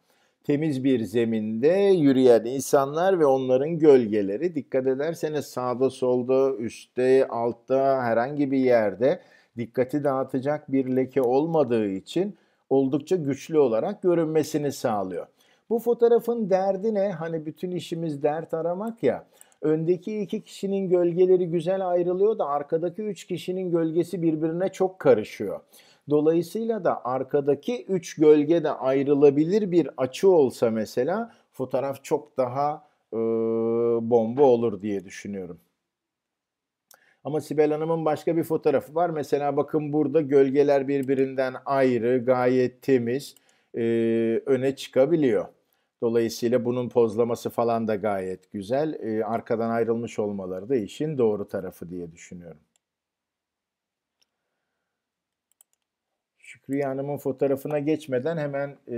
Temiz bir zeminde yürüyen insanlar ve onların gölgeleri. Dikkat ederseniz sağda solda, üstte, altta herhangi bir yerde dikkati dağıtacak bir leke olmadığı için oldukça güçlü olarak görünmesini sağlıyor. Bu fotoğrafın derdi ne? Hani bütün işimiz dert aramak ya. Öndeki iki kişinin gölgeleri güzel ayrılıyor da arkadaki üç kişinin gölgesi birbirine çok karışıyor. Dolayısıyla da arkadaki üç gölge de ayrılabilir bir açı olsa mesela fotoğraf çok daha e, bomba olur diye düşünüyorum. Ama Sibel Hanım'ın başka bir fotoğrafı var. Mesela bakın burada gölgeler birbirinden ayrı, gayet temiz e, öne çıkabiliyor. Dolayısıyla bunun pozlaması falan da gayet güzel. E, arkadan ayrılmış olmaları da işin doğru tarafı diye düşünüyorum. Şükrü Hanım'ın fotoğrafına geçmeden hemen e,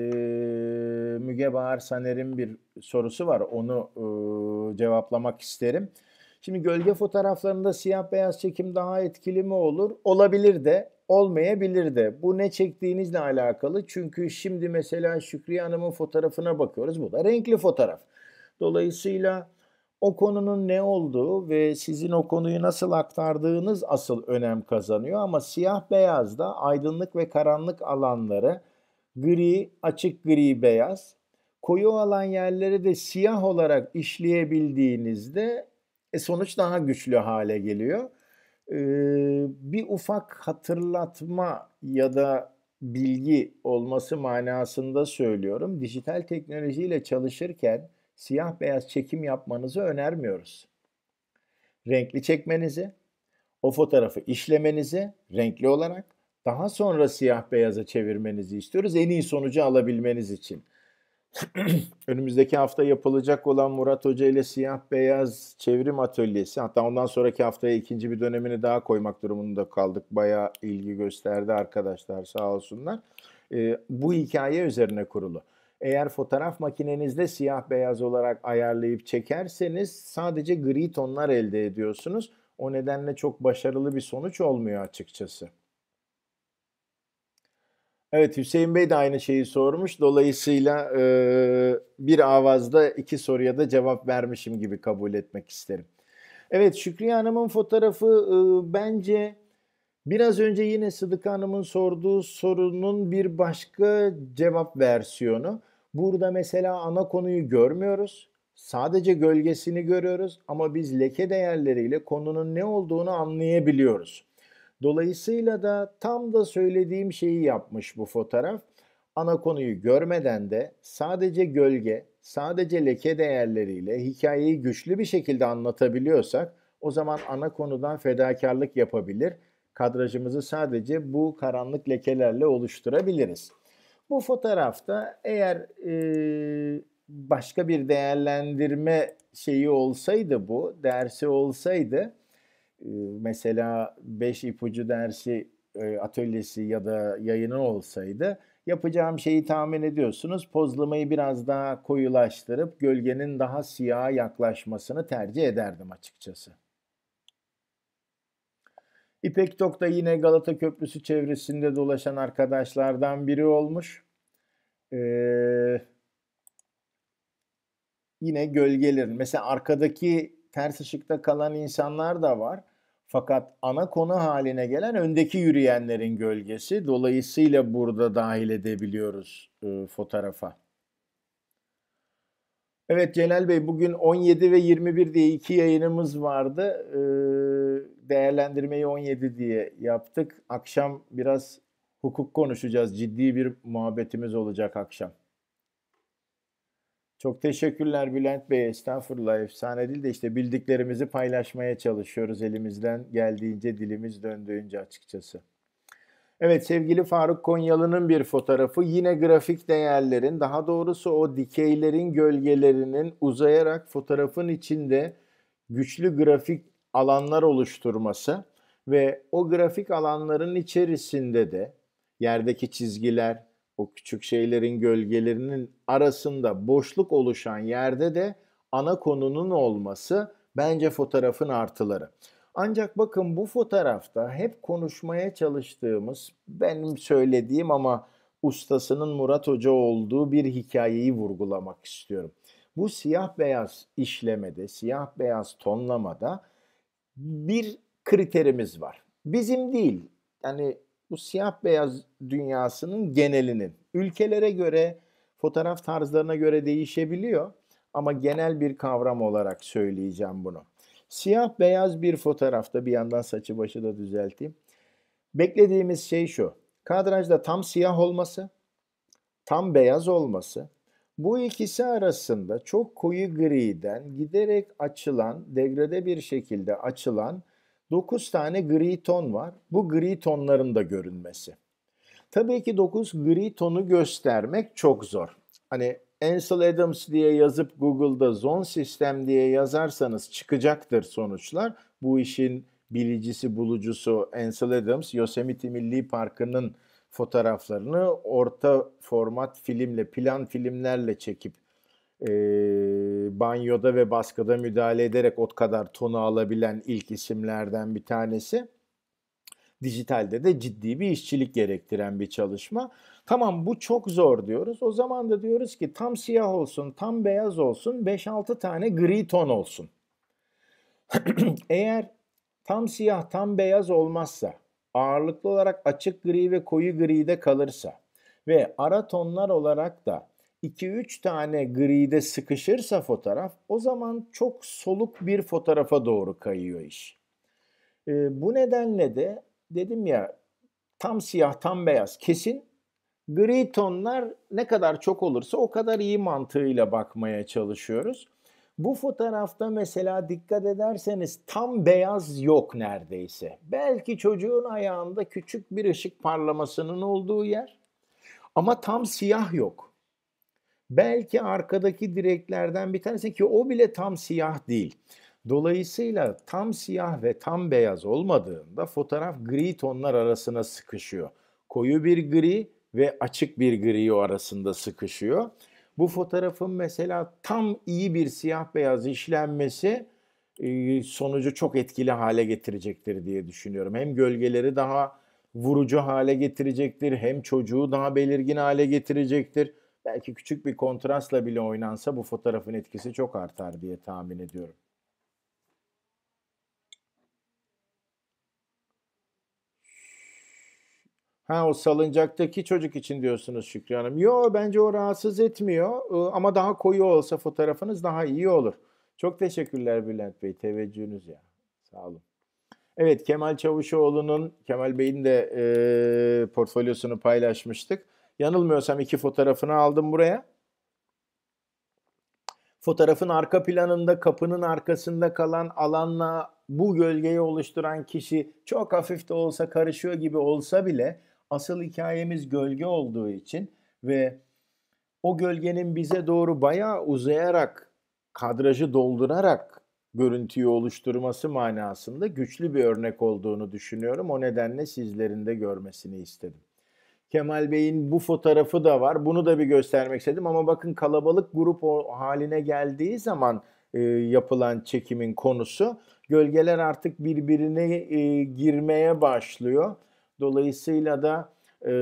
Müge Bahar Saner'in bir sorusu var. Onu e, cevaplamak isterim. Şimdi gölge fotoğraflarında siyah beyaz çekim daha etkili mi olur? Olabilir de, olmayabilir de. Bu ne çektiğinizle alakalı. Çünkü şimdi mesela Şükrü Hanım'ın fotoğrafına bakıyoruz. Bu da renkli fotoğraf. Dolayısıyla o konunun ne olduğu ve sizin o konuyu nasıl aktardığınız asıl önem kazanıyor. Ama siyah beyaz da aydınlık ve karanlık alanları, gri, açık gri beyaz, koyu alan yerleri de siyah olarak işleyebildiğinizde e, sonuç daha güçlü hale geliyor. Ee, bir ufak hatırlatma ya da bilgi olması manasında söylüyorum. Dijital teknolojiyle çalışırken siyah beyaz çekim yapmanızı önermiyoruz. Renkli çekmenizi, o fotoğrafı işlemenizi renkli olarak daha sonra siyah beyaza çevirmenizi istiyoruz. En iyi sonucu alabilmeniz için. Önümüzdeki hafta yapılacak olan Murat Hoca ile siyah beyaz çevrim atölyesi. Hatta ondan sonraki haftaya ikinci bir dönemini daha koymak durumunda kaldık. Bayağı ilgi gösterdi arkadaşlar, sağ olsunlar. Ee, bu hikaye üzerine kurulu. Eğer fotoğraf makinenizde siyah beyaz olarak ayarlayıp çekerseniz sadece gri tonlar elde ediyorsunuz. O nedenle çok başarılı bir sonuç olmuyor açıkçası. Evet, Hüseyin Bey de aynı şeyi sormuş. Dolayısıyla e, bir avazda iki soruya da cevap vermişim gibi kabul etmek isterim. Evet, Şükriye Hanım'ın fotoğrafı e, bence biraz önce yine Sıdıka Hanım'ın sorduğu sorunun bir başka cevap versiyonu. Burada mesela ana konuyu görmüyoruz. Sadece gölgesini görüyoruz ama biz leke değerleriyle konunun ne olduğunu anlayabiliyoruz. Dolayısıyla da tam da söylediğim şeyi yapmış bu fotoğraf. Ana konuyu görmeden de sadece gölge, sadece leke değerleriyle hikayeyi güçlü bir şekilde anlatabiliyorsak o zaman ana konudan fedakarlık yapabilir. Kadrajımızı sadece bu karanlık lekelerle oluşturabiliriz. Bu fotoğrafta eğer e, başka bir değerlendirme şeyi olsaydı bu, dersi olsaydı, mesela beş ipucu dersi atölyesi ya da yayını olsaydı yapacağım şeyi tahmin ediyorsunuz. Pozlamayı biraz daha koyulaştırıp gölgenin daha siyaha yaklaşmasını tercih ederdim açıkçası. İpek Tok da yine Galata Köprüsü çevresinde dolaşan arkadaşlardan biri olmuş. Ee, yine gölgelerin mesela arkadaki ters ışıkta kalan insanlar da var. Fakat ana konu haline gelen öndeki yürüyenlerin gölgesi. Dolayısıyla burada dahil edebiliyoruz e, fotoğrafa. Evet Celal Bey, bugün on yedi ve yirmi bir diye iki yayınımız vardı. E, değerlendirmeyi on yedi diye yaptık. Akşam biraz hukuk konuşacağız. Ciddi bir muhabbetimiz olacak akşam. Çok teşekkürler Bülent Bey. Estağfurullah, efsane değil de işte bildiklerimizi paylaşmaya çalışıyoruz elimizden geldiğince, dilimiz döndüğünce açıkçası. Evet, sevgili Faruk Konyalı'nın bir fotoğrafı. Yine grafik değerlerin, daha doğrusu o dikeylerin gölgelerinin uzayarak fotoğrafın içinde güçlü grafik alanlar oluşturması ve o grafik alanların içerisinde de yerdeki çizgiler, o küçük şeylerin gölgelerinin arasında boşluk oluşan yerde de ana konunun olması bence fotoğrafın artıları. Ancak bakın bu fotoğrafta hep konuşmaya çalıştığımız, benim söylediğim ama ustasının Murat Hoca olduğu bir hikayeyi vurgulamak istiyorum. Bu siyah beyaz işlemede, siyah beyaz tonlamada bir kriterimiz var. Bizim değil, yani bu siyah beyaz dünyasının genelinin. Ülkelere göre, fotoğraf tarzlarına göre değişebiliyor ama genel bir kavram olarak söyleyeceğim bunu. Siyah beyaz bir fotoğrafta, bir yandan saçı başı da düzelteyim. Beklediğimiz şey şu: kadrajda tam siyah olması, tam beyaz olması. Bu ikisi arasında çok koyu griden giderek açılan, degrade bir şekilde açılan dokuz tane gri ton var. Bu gri tonların da görünmesi. Tabii ki dokuz gri tonu göstermek çok zor. Hani Ansel Adams diye yazıp Google'da zone sistem diye yazarsanız çıkacaktır sonuçlar. Bu işin bilicisi, bulucusu Ansel Adams, Yosemite Milli Parkı'nın fotoğraflarını orta format filmle, plan filmlerle çekip e, banyoda ve baskıda müdahale ederek o kadar tonu alabilen ilk isimlerden bir tanesi. Dijitalde de ciddi bir işçilik gerektiren bir çalışma. Tamam, bu çok zor diyoruz. O zaman da diyoruz ki tam siyah olsun, tam beyaz olsun, beş altı tane gri ton olsun. Eğer tam siyah, tam beyaz olmazsa, ağırlıklı olarak açık gri ve koyu gride kalırsa ve ara tonlar olarak da iki üç tane gride sıkışırsa fotoğraf, o zaman çok soluk bir fotoğrafa doğru kayıyor iş. E, bu nedenle de dedim ya, tam siyah, tam beyaz kesin, gri tonlar ne kadar çok olursa o kadar iyi mantığıyla bakmaya çalışıyoruz. Bu fotoğrafta mesela dikkat ederseniz tam beyaz yok neredeyse. Belki çocuğun ayağında küçük bir ışık parlamasının olduğu yer ama tam siyah yok. Belki arkadaki direklerden bir tanesi, ki o bile tam siyah değil. Dolayısıyla tam siyah ve tam beyaz olmadığında fotoğraf gri tonlar arasına sıkışıyor. Koyu bir gri ve açık bir gri arasında sıkışıyor. Bu fotoğrafın mesela tam iyi bir siyah beyaz işlenmesi sonucu çok etkili hale getirecektir diye düşünüyorum. Hem gölgeleri daha vurucu hale getirecektir, hem çocuğu daha belirgin hale getirecektir. Belki küçük bir kontrastla bile oynansa bu fotoğrafın etkisi çok artar diye tahmin ediyorum. Ha, o salıncaktaki çocuk için diyorsunuz Şükrü Hanım. Yo, bence o rahatsız etmiyor ama daha koyu olsa fotoğrafınız daha iyi olur. Çok teşekkürler Bülent Bey, teveccühünüz ya. Sağ olun. Evet, Kemal Çavuşoğlu'nun, Kemal Bey'in de e, portfolyosunu paylaşmıştık. Yanılmıyorsam iki fotoğrafını aldım buraya. Fotoğrafın arka planında, kapının arkasında kalan alanla bu gölgeyi oluşturan kişi çok hafif de olsa karışıyor gibi olsa bile, asıl hikayemiz gölge olduğu için ve o gölgenin bize doğru bayağı uzayarak, kadrajı doldurarak görüntüyü oluşturması manasında güçlü bir örnek olduğunu düşünüyorum. O nedenle sizlerin de görmesini istedim. Kemal Bey'in bu fotoğrafı da var. Bunu da bir göstermek istedim ama bakın kalabalık grup haline geldiği zaman e, yapılan çekimin konusu, gölgeler artık birbirine e, girmeye başlıyor. Dolayısıyla da e,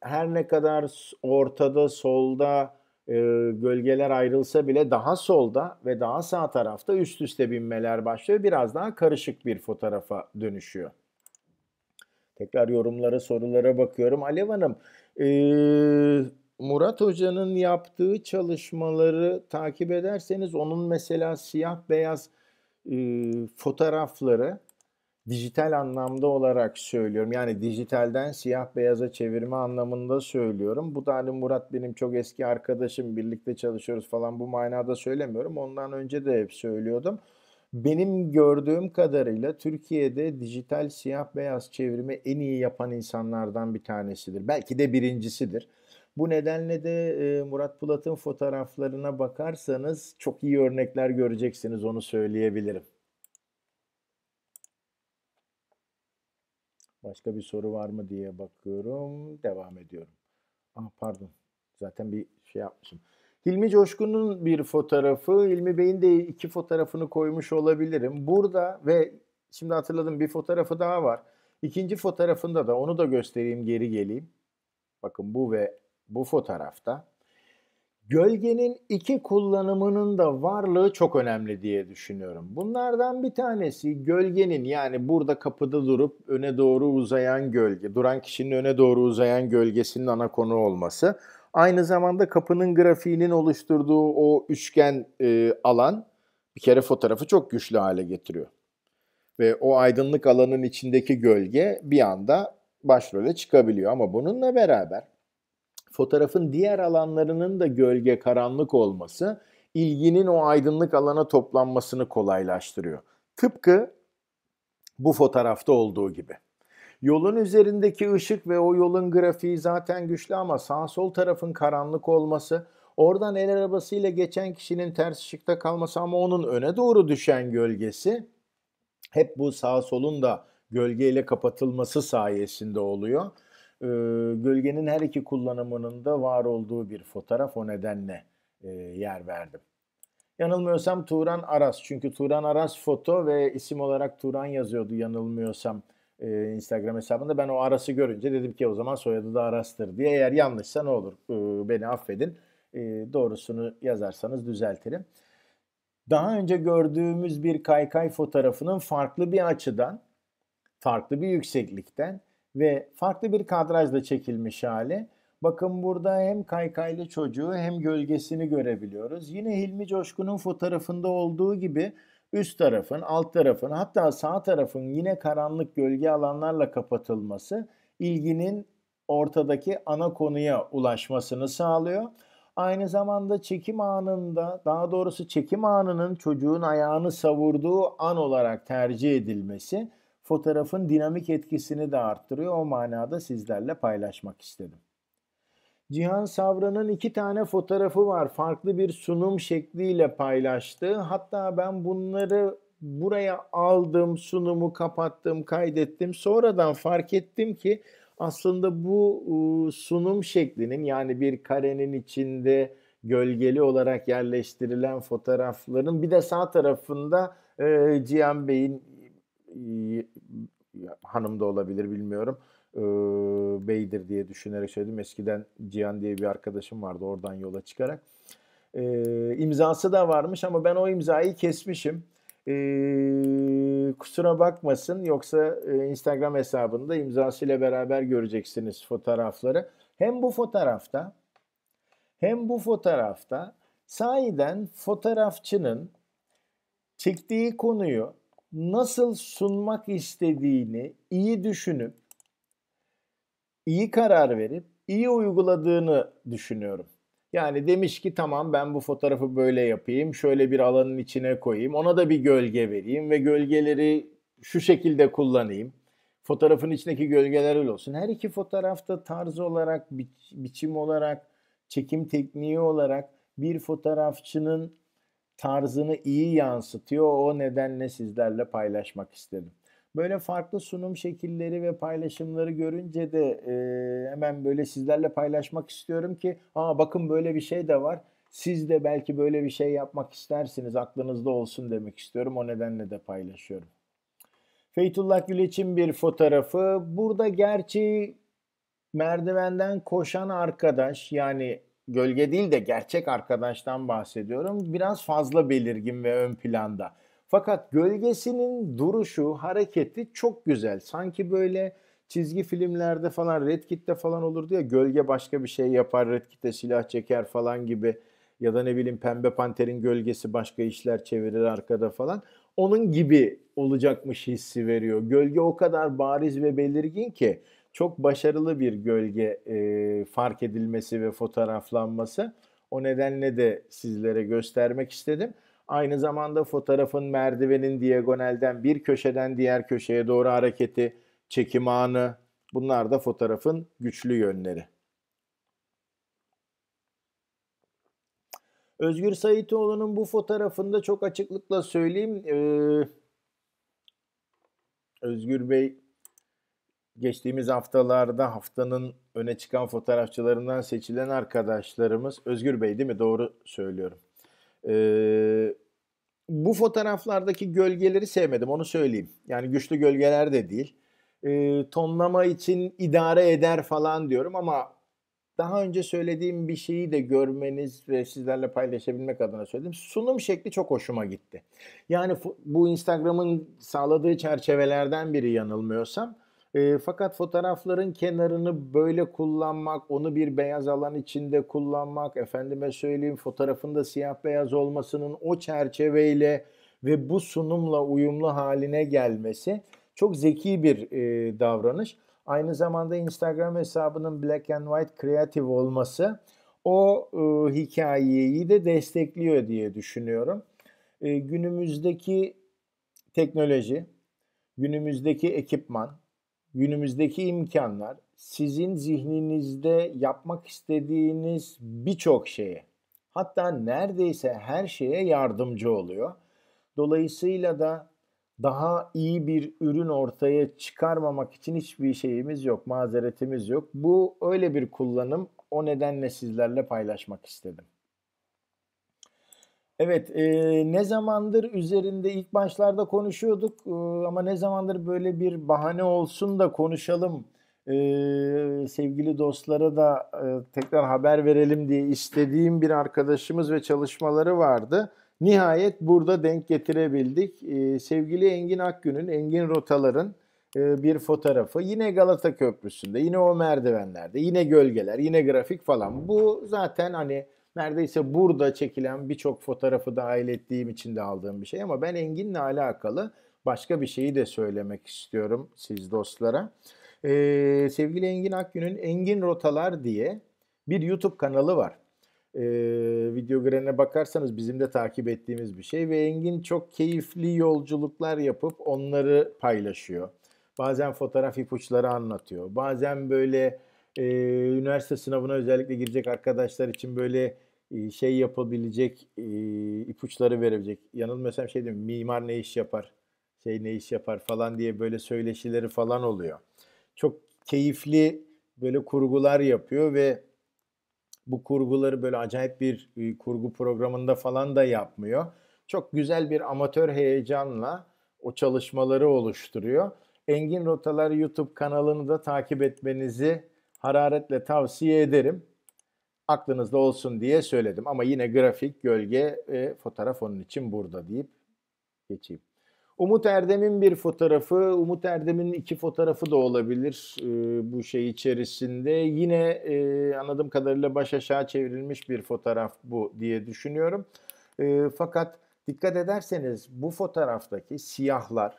her ne kadar ortada, solda e, gölgeler ayrılsa bile daha solda ve daha sağ tarafta üst üste binmeler başlıyor. Biraz daha karışık bir fotoğrafa dönüşüyor. Tekrar yorumlara, sorulara bakıyorum. Alev Hanım, e, Murat Hoca'nın yaptığı çalışmaları takip ederseniz onun mesela siyah beyaz e, fotoğrafları, dijital anlamda olarak söylüyorum, yani dijitalden siyah beyaza çevirme anlamında söylüyorum. Bu da hani Murat benim çok eski arkadaşım, birlikte çalışıyoruz falan, bu manada söylemiyorum. Ondan önce de hep söylüyordum. Benim gördüğüm kadarıyla Türkiye'de dijital siyah beyaz çevirimi en iyi yapan insanlardan bir tanesidir. Belki de birincisidir. Bu nedenle de Murat Pulat'ın fotoğraflarına bakarsanız çok iyi örnekler göreceksiniz, onu söyleyebilirim. Başka bir soru var mı diye bakıyorum. Devam ediyorum. Ah pardon. Zaten bir şey yapmışım. Hilmi Coşkun'un bir fotoğrafı, Hilmi Bey'in de iki fotoğrafını koymuş olabilirim. Burada ve şimdi hatırladım bir fotoğrafı daha var. İkinci fotoğrafında da onu da göstereyim, geri geleyim. Bakın bu ve bu fotoğrafta. Gölgenin iki kullanımının da varlığı çok önemli diye düşünüyorum. Bunlardan bir tanesi gölgenin, yani burada kapıda durup öne doğru uzayan gölge, duran kişinin öne doğru uzayan gölgesinin ana konu olması. Aynı zamanda kapının grafiğinin oluşturduğu o üçgen e, alan bir kere fotoğrafı çok güçlü hale getiriyor. Ve o aydınlık alanın içindeki gölge bir anda başrole çıkabiliyor. Ama bununla beraber fotoğrafın diğer alanlarının da gölge, karanlık olması ilginin o aydınlık alana toplanmasını kolaylaştırıyor. Tıpkı bu fotoğrafta olduğu gibi. Yolun üzerindeki ışık ve o yolun grafiği zaten güçlü ama sağ sol tarafın karanlık olması, oradan el arabasıyla geçen kişinin ters ışıkta kalması ama onun öne doğru düşen gölgesi hep bu sağ solun da gölgeyle kapatılması sayesinde oluyor. Ee, gölgenin her iki kullanımının da var olduğu bir fotoğraf, o nedenle e, yer verdim. Yanılmıyorsam Turan Aras, çünkü Turan Aras foto ve isim olarak Turan yazıyordu yanılmıyorsam e, Instagram hesabında. Ben o Aras'ı görünce dedim ki o zaman soyadı da Aras'tır diye, eğer yanlışsa ne olur e, beni affedin, e, doğrusunu yazarsanız düzeltirim. Daha önce gördüğümüz bir kaykay fotoğrafının farklı bir açıdan, farklı bir yükseklikten ve farklı bir kadrajla çekilmiş hali. Bakın burada hem kaykaylı çocuğu hem gölgesini görebiliyoruz. Yine Hilmi Coşkun'un fotoğrafında olduğu gibi üst tarafın, alt tarafın, hatta sağ tarafın yine karanlık gölge alanlarla kapatılması ilginin ortadaki ana konuya ulaşmasını sağlıyor. Aynı zamanda çekim anında, daha doğrusu çekim anının çocuğun ayağını savurduğu an olarak tercih edilmesi fotoğrafın dinamik etkisini de arttırıyor. O manada sizlerle paylaşmak istedim. Cihan Savran'ın iki tane fotoğrafı var. Farklı bir sunum şekliyle paylaştığı. Hatta ben bunları buraya aldım, sunumu kapattım, kaydettim. Sonradan fark ettim ki aslında bu sunum şeklinin, yani bir karenin içinde gölgeli olarak yerleştirilen fotoğrafların bir de sağ tarafında e, Cihan Bey'in, hanım da olabilir bilmiyorum, e, beydir diye düşünerek söyledim. Eskiden Cihan diye bir arkadaşım vardı, oradan yola çıkarak. E, imzası da varmış ama ben o imzayı kesmişim. Ee, kusura bakmasın, yoksa e, Instagram hesabında imzasıyla beraber göreceksiniz fotoğrafları. Hem bu fotoğrafta hem bu fotoğrafta sahiden fotoğrafçının çektiği konuyu nasıl sunmak istediğini iyi düşünüp, iyi karar verip, iyi uyguladığını düşünüyorum. Yani demiş ki tamam ben bu fotoğrafı böyle yapayım, şöyle bir alanın içine koyayım, ona da bir gölge vereyim ve gölgeleri şu şekilde kullanayım. Fotoğrafın içindeki gölgeler öyle olsun. Her iki fotoğrafta tarz olarak, bi biçim olarak, çekim tekniği olarak bir fotoğrafçının tarzını iyi yansıtıyor. O nedenle sizlerle paylaşmak istedim. Böyle farklı sunum şekilleri ve paylaşımları görünce de e, hemen böyle sizlerle paylaşmak istiyorum ki aa bakın böyle bir şey de var. Siz de belki böyle bir şey yapmak istersiniz. Aklınızda olsun demek istiyorum. O nedenle de paylaşıyorum. Feytullah Güleç'in bir fotoğrafı. Burada gerçi merdivenden koşan arkadaş, yani gölge değil de gerçek arkadaştan bahsediyorum, biraz fazla belirgin ve ön planda. Fakat gölgesinin duruşu, hareketi çok güzel. Sanki böyle çizgi filmlerde falan, Red Kit'te falan olurdu ya, gölge başka bir şey yapar, Red Kit'te silah çeker falan gibi. Ya da ne bileyim Pembe Panter'in gölgesi başka işler çevirir arkada falan. Onun gibi olacakmış hissi veriyor. Gölge o kadar bariz ve belirgin ki çok başarılı bir gölge e, fark edilmesi ve fotoğraflanması. O nedenle de sizlere göstermek istedim. Aynı zamanda fotoğrafın merdivenin diagonalden bir köşeden diğer köşeye doğru hareketi, çekim anı, bunlar da fotoğrafın güçlü yönleri. Özgür Sayitoğlu'nun bu fotoğrafında çok açıklıkla söyleyeyim. Ee, Özgür Bey Geçtiğimiz haftalarda haftanın öne çıkan fotoğrafçılarından seçilen arkadaşlarımız, Özgür Bey değil mi? Doğru söylüyorum. Ee, bu fotoğraflardaki gölgeleri sevmedim, onu söyleyeyim. Yani güçlü gölgeler de değil. Ee, tonlama için idare eder falan diyorum ama daha önce söylediğim bir şeyi de görmeniz ve sizlerle paylaşabilmek adına söyledim. Sunum şekli çok hoşuma gitti. Yani bu Instagram'ın sağladığı çerçevelerden biri yanılmıyorsam. E, fakat fotoğrafların kenarını böyle kullanmak, onu bir beyaz alan içinde kullanmak, efendime söyleyeyim fotoğrafın da siyah beyaz olmasının o çerçeveyle ve bu sunumla uyumlu haline gelmesi çok zeki bir e, davranış. Aynı zamanda Instagram hesabının black and white kreatif olması o e, hikayeyi de destekliyor diye düşünüyorum. E, günümüzdeki teknoloji, günümüzdeki ekipman, günümüzdeki imkanlar sizin zihninizde yapmak istediğiniz birçok şeye, hatta neredeyse her şeye yardımcı oluyor. Dolayısıyla da daha iyi bir ürün ortaya çıkarmamak için hiçbir şeyimiz yok, mazeretimiz yok. Bu öyle bir kullanım, o nedenle sizlerle paylaşmak istedim. Evet, e, ne zamandır üzerinde ilk başlarda konuşuyorduk e, ama ne zamandır böyle bir bahane olsun da konuşalım, e, sevgili dostlara da e, tekrar haber verelim diye istediğim bir arkadaşımız ve çalışmaları vardı. Nihayet burada denk getirebildik. E, sevgili Engin Akgün'ün, Engin Rotalar'ın e, bir fotoğrafı. Yine Galata Köprüsü'nde, yine o merdivenlerde, yine gölgeler, yine grafik falan. Bu zaten hani... Neredeyse burada çekilen birçok fotoğrafı dahil ettiğim için de aldığım bir şey. Ama ben Engin'le alakalı başka bir şeyi de söylemek istiyorum siz dostlara. Ee, sevgili Engin Akgün'ün Engin Rotalar diye bir YouTube kanalı var. Ee, VideOgren'e bakarsanız bizim de takip ettiğimiz bir şey. Ve Engin çok keyifli yolculuklar yapıp onları paylaşıyor. Bazen fotoğraf ipuçları anlatıyor. Bazen böyle... Ee, üniversite sınavına özellikle girecek arkadaşlar için böyle e, şey yapabilecek, e, ipuçları verebilecek. Yanılmıyorsam şey diyeyim, mimar ne iş yapar, şey ne iş yapar falan diye böyle söyleşileri falan oluyor. Çok keyifli böyle kurgular yapıyor ve bu kurguları böyle acayip bir e, kurgu programında falan da yapmıyor. Çok güzel bir amatör heyecanla o çalışmaları oluşturuyor. Engin Rotalar YouTube kanalını da takip etmenizi hararetle tavsiye ederim. Aklınızda olsun diye söyledim. Ama yine grafik, gölge ve fotoğraf onun için burada deyip geçeyim. Umut Erdem'in bir fotoğrafı, Umut Erdem'in iki fotoğrafı da olabilir e, bu şey içerisinde. Yine e, anladığım kadarıyla baş aşağı çevrilmiş bir fotoğraf bu diye düşünüyorum. E, fakat dikkat ederseniz bu fotoğraftaki siyahlar,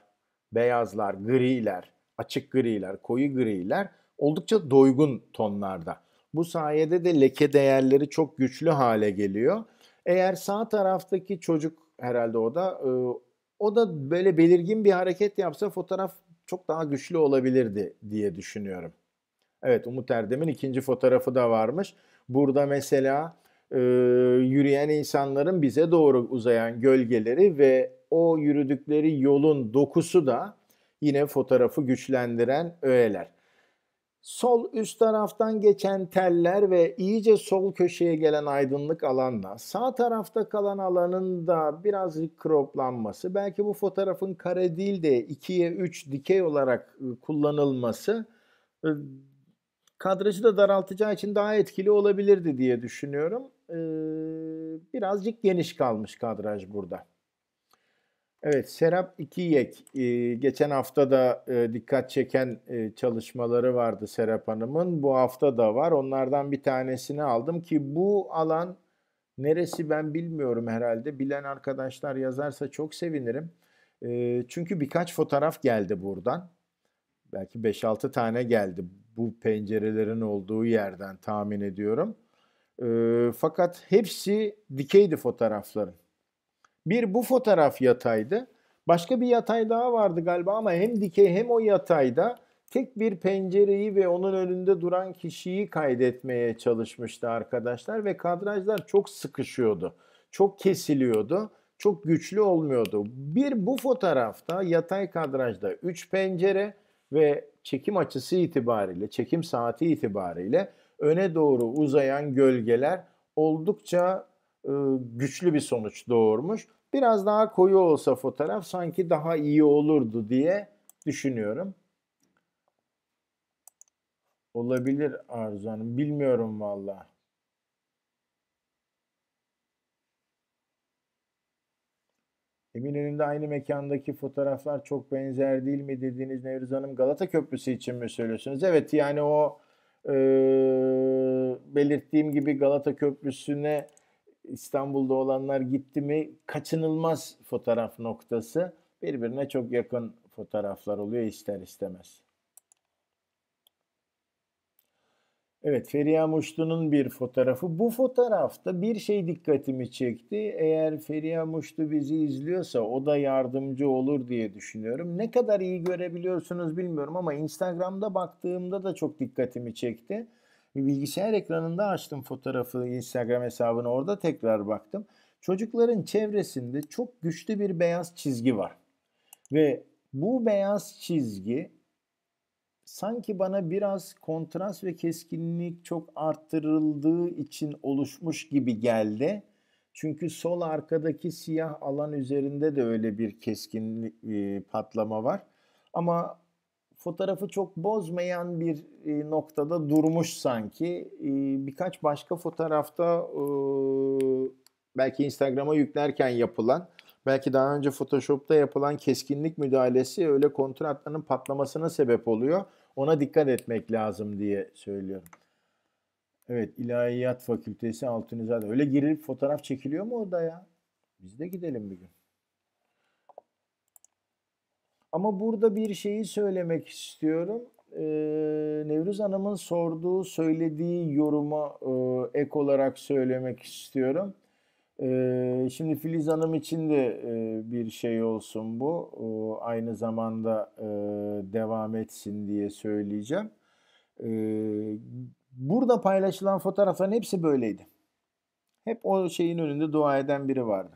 beyazlar, griler, açık griler, koyu griler... Oldukça doygun tonlarda. Bu sayede de leke değerleri çok güçlü hale geliyor. Eğer sağ taraftaki çocuk, herhalde o da, o da böyle belirgin bir hareket yapsa fotoğraf çok daha güçlü olabilirdi diye düşünüyorum. Evet, Umut Erdem'in ikinci fotoğrafı da varmış. Burada mesela yürüyen insanların bize doğru uzayan gölgeleri ve o yürüdükleri yolun dokusu da yine fotoğrafı güçlendiren öğeler. Sol üst taraftan geçen teller ve iyice sol köşeye gelen aydınlık alanla sağ tarafta kalan alanın da birazcık kroplanması, belki bu fotoğrafın kare değil de ikiye üç dikey olarak kullanılması kadrajı da daraltacağı için daha etkili olabilirdi diye düşünüyorum. Birazcık geniş kalmış kadraj burada. Evet, Serap İkiyek, ee, geçen hafta da e, dikkat çeken e, çalışmaları vardı Serap Hanım'ın. Bu hafta da var. Onlardan bir tanesini aldım ki bu alan neresi ben bilmiyorum herhalde. Bilen arkadaşlar yazarsa çok sevinirim. E, çünkü birkaç fotoğraf geldi buradan. Belki beş altı tane geldi bu pencerelerin olduğu yerden tahmin ediyorum. E, fakat hepsi dikeydi fotoğrafların. Bir bu fotoğraf yataydı. Başka bir yatay daha vardı galiba ama hem dikey hem o yatayda tek bir pencereyi ve onun önünde duran kişiyi kaydetmeye çalışmıştı arkadaşlar. Ve kadrajlar çok sıkışıyordu. Çok kesiliyordu. Çok güçlü olmuyordu. Bir bu fotoğrafta yatay kadrajda üç pencere ve çekim açısı itibariyle, çekim saati itibariyle öne doğru uzayan gölgeler oldukça e, güçlü bir sonuç doğurmuş. Biraz daha koyu olsa fotoğraf sanki daha iyi olurdu diye düşünüyorum. Olabilir Arzu Hanım. Bilmiyorum vallahi. Eminönü'nde aynı mekandaki fotoğraflar çok benzer değil mi dediğiniz Nevruz Hanım, Galata Köprüsü için mi söylüyorsunuz? Evet, yani o e, belirttiğim gibi Galata Köprüsü'ne İstanbul'da olanlar gitti mi kaçınılmaz fotoğraf noktası. Birbirine çok yakın fotoğraflar oluyor ister istemez. Evet, Feriha Muşlu'nun bir fotoğrafı. Bu fotoğrafta bir şey dikkatimi çekti. Eğer Feriha Muşlu bizi izliyorsa o da yardımcı olur diye düşünüyorum. Ne kadar iyi görebiliyorsunuz bilmiyorum ama Instagram'da baktığımda da çok dikkatimi çekti. Bilgisayar ekranında açtım fotoğrafı, Instagram hesabını, orada tekrar baktım. Çocukların çevresinde çok güçlü bir beyaz çizgi var. Ve bu beyaz çizgi sanki bana biraz kontrast ve keskinlik çok arttırıldığı için oluşmuş gibi geldi. Çünkü sol arkadaki siyah alan üzerinde de öyle bir keskinlik e, patlama var. Ama fotoğrafı çok bozmayan bir e, noktada durmuş sanki. E, birkaç başka fotoğrafta e, belki Instagram'a yüklerken yapılan, belki daha önce Photoshop'ta yapılan keskinlik müdahalesi öyle kontratların patlamasına sebep oluyor. Ona dikkat etmek lazım diye söylüyorum. Evet, İlahiyat Fakültesi Altunizade. Öyle girilip fotoğraf çekiliyor mu orada ya? Biz de gidelim bir gün. Ama burada bir şeyi söylemek istiyorum. Ee, Nevruz Hanım'ın sorduğu, söylediği yoruma e, ek olarak söylemek istiyorum. Ee, şimdi Filiz Hanım için de e, bir şey olsun bu. O, aynı zamanda e, devam etsin diye söyleyeceğim. E, burada paylaşılan fotoğrafların hepsi böyleydi. Hep o şeyin önünde dua eden biri vardı.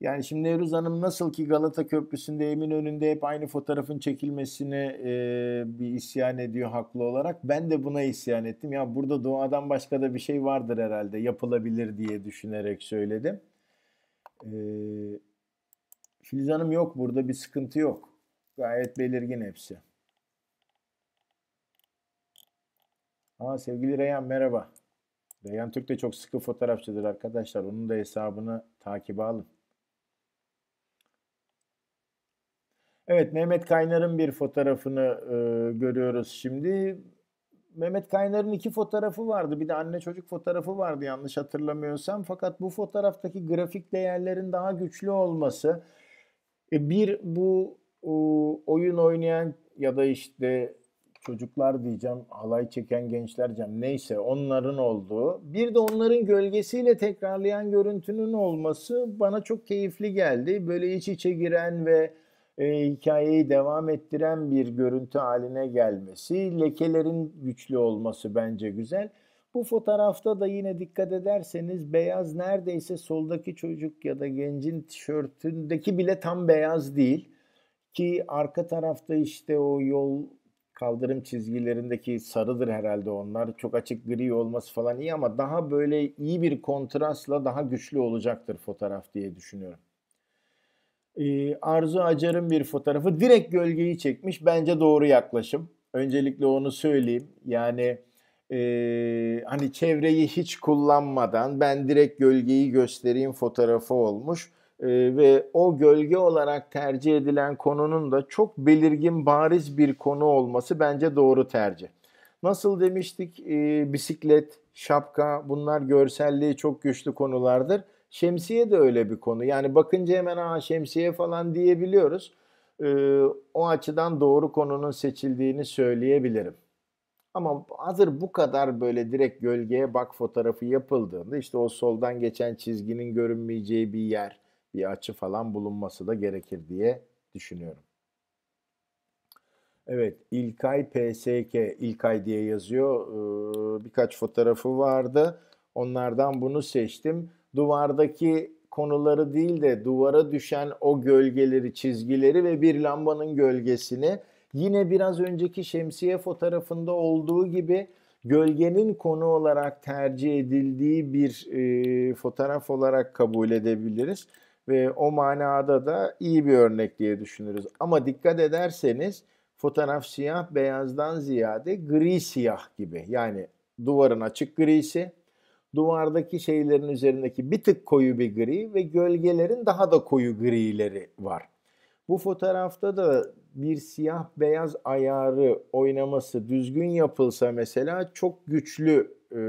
Yani şimdi Nevruz Hanım nasıl ki Galata Köprüsü'nde, Eminönü'nde hep aynı fotoğrafın çekilmesine e, bir isyan ediyor haklı olarak. Ben de buna isyan ettim. Ya burada doğadan başka da bir şey vardır herhalde, yapılabilir diye düşünerek söyledim. E, Filiz Hanım yok, burada bir sıkıntı yok. Gayet belirgin hepsi. Aa, sevgili Reyhan merhaba. Reyhan Türk de çok sıkı fotoğrafçıdır arkadaşlar. Onun da hesabını takibe alın. Evet, Mehmet Kaynar'ın bir fotoğrafını e, görüyoruz şimdi. Mehmet Kaynar'ın iki fotoğrafı vardı. Bir de anne çocuk fotoğrafı vardı yanlış hatırlamıyorsam. Fakat bu fotoğraftaki grafik değerlerin daha güçlü olması. E, bir bu o, oyun oynayan ya da işte çocuklar diyeceğim, halay çeken gençler diyeceğim, neyse onların olduğu. Bir de onların gölgesiyle tekrarlayan görüntünün olması bana çok keyifli geldi. Böyle iç içe giren ve E, hikayeyi devam ettiren bir görüntü haline gelmesi, lekelerin güçlü olması bence güzel. Bu fotoğrafta da yine dikkat ederseniz beyaz neredeyse soldaki çocuk ya da gencin tişörtündeki bile tam beyaz değil. Ki arka tarafta işte o yol kaldırım çizgilerindeki sarıdır herhalde onlar. Çok açık gri olması falan iyi ama daha böyle iyi bir kontrastla daha güçlü olacaktır fotoğraf diye düşünüyorum. Arzu Acar'ın bir fotoğrafı direkt gölgeyi çekmiş. Bence doğru yaklaşım. Öncelikle onu söyleyeyim. Yani e, hani çevreyi hiç kullanmadan ben direkt gölgeyi göstereyim fotoğrafı olmuş. E, ve o gölge olarak tercih edilen konunun da çok belirgin, bariz bir konu olması bence doğru tercih. Nasıl demiştik? E, bisiklet, şapka, bunlar görselliği çok güçlü konulardır. Şemsiye de öyle bir konu. Yani bakınca hemen "Aa, şemsiye" falan diyebiliyoruz. Ee, o açıdan doğru konunun seçildiğini söyleyebilirim. Ama hazır bu kadar böyle direkt gölgeye bak fotoğrafı yapıldığında işte o soldan geçen çizginin görünmeyeceği bir yer, bir açı falan bulunması da gerekir diye düşünüyorum. Evet, İlkay P S K, İlkay diye yazıyor. Ee, birkaç fotoğrafı vardı. Onlardan bunu seçtim. Duvardaki konuları değil de duvara düşen o gölgeleri, çizgileri ve bir lambanın gölgesini yine biraz önceki şemsiye fotoğrafında olduğu gibi gölgenin konu olarak tercih edildiği bir e, fotoğraf olarak kabul edebiliriz. Ve o manada da iyi bir örnek diye düşünürüz. Ama dikkat ederseniz fotoğraf siyah beyazdan ziyade gri siyah gibi. Yani duvarın açık grisi, duvardaki şeylerin üzerindeki bir tık koyu bir gri ve gölgelerin daha da koyu grileri var. Bu fotoğrafta da bir siyah beyaz ayarı oynaması düzgün yapılsa mesela çok güçlü e,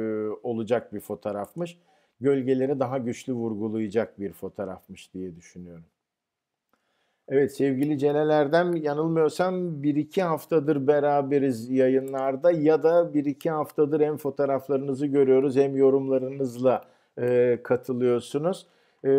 olacak bir fotoğrafmış. Gölgeleri daha güçlü vurgulayacak bir fotoğrafmış diye düşünüyorum. Evet sevgili Celal Erdem, yanılmıyorsam bir iki haftadır beraberiz yayınlarda ya da bir iki haftadır hem fotoğraflarınızı görüyoruz hem yorumlarınızla e, katılıyorsunuz. E,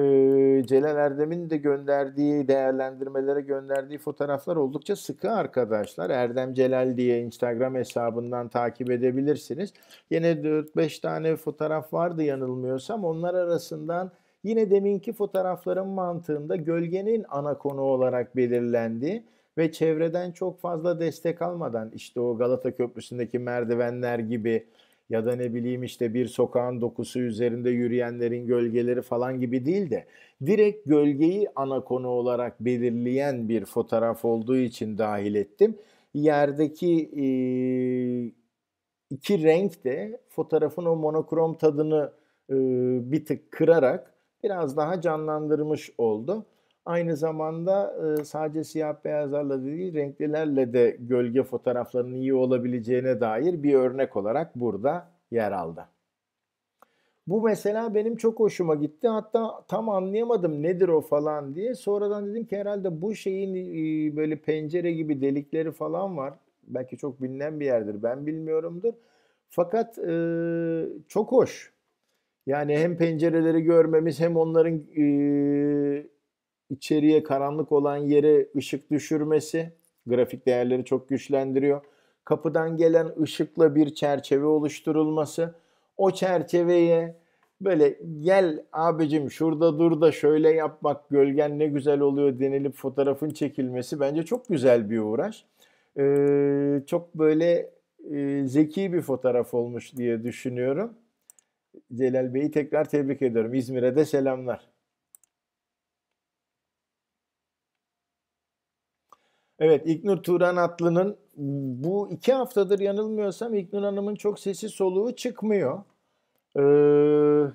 Celal Erdem'in de gönderdiği, değerlendirmelere gönderdiği fotoğraflar oldukça sıkı arkadaşlar. Erdem Celal diye Instagram hesabından takip edebilirsiniz. Yine dört beş tane fotoğraf vardı yanılmıyorsam, onlar arasından yine deminki fotoğrafların mantığında gölgenin ana konu olarak belirlendiği ve çevreden çok fazla destek almadan, işte o Galata Köprüsü'ndeki merdivenler gibi ya da ne bileyim işte bir sokağın dokusu üzerinde yürüyenlerin gölgeleri falan gibi değil de direkt gölgeyi ana konu olarak belirleyen bir fotoğraf olduğu için dahil ettim. Yerdeki e, iki renk de fotoğrafın o monokrom tadını e, bir tık kırarak biraz daha canlandırmış oldu. Aynı zamanda e, sadece siyah beyazlarla değil, renklilerle de gölge fotoğraflarının iyi olabileceğine dair bir örnek olarak burada yer aldı. Bu mesela benim çok hoşuma gitti. Hatta tam anlayamadım nedir o falan diye. Sonradan dedim ki herhalde bu şeyin e, böyle pencere gibi delikleri falan var. Belki çok bilinen bir yerdir, ben bilmiyorumdur. Fakat e, çok hoş. Yani hem pencereleri görmemiz hem onların e, içeriye, karanlık olan yere ışık düşürmesi grafik değerleri çok güçlendiriyor. Kapıdan gelen ışıkla bir çerçeve oluşturulması, o çerçeveye böyle gel abicim şurada dur da şöyle yap bak gölgen ne güzel oluyor denilip fotoğrafın çekilmesi bence çok güzel bir uğraş. Ee, çok böyle e, zeki bir fotoğraf olmuş diye düşünüyorum. Celal Bey'i tekrar tebrik ediyorum. İzmir'e de selamlar. Evet, İknur Turan Atlı'nın bu iki haftadır yanılmıyorsam İknur Hanım'ın çok sesi soluğu çıkmıyor. Ee,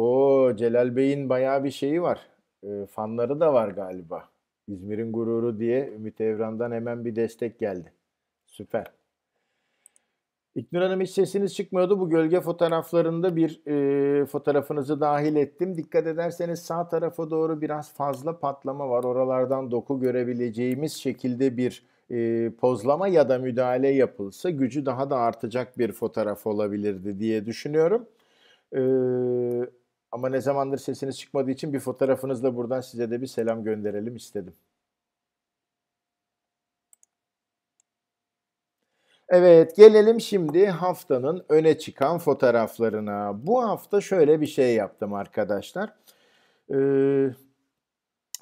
o Celal Bey'in bayağı bir şeyi var. Ee, fanları da var galiba. İzmir'in gururu diye Ümit Evran'dan hemen bir destek geldi. Süper. İknur Hanım hiç sesiniz çıkmıyordu. Bu gölge fotoğraflarında bir e, fotoğrafınızı dahil ettim. Dikkat ederseniz sağ tarafa doğru biraz fazla patlama var. Oralardan doku görebileceğimiz şekilde bir e, pozlama ya da müdahale yapılsa gücü daha da artacak bir fotoğraf olabilirdi diye düşünüyorum. E, ama ne zamandır sesiniz çıkmadığı için bir fotoğrafınızla buradan size de bir selam gönderelim istedim. Evet, gelelim şimdi haftanın öne çıkan fotoğraflarına. Bu hafta şöyle bir şey yaptım arkadaşlar. Ee,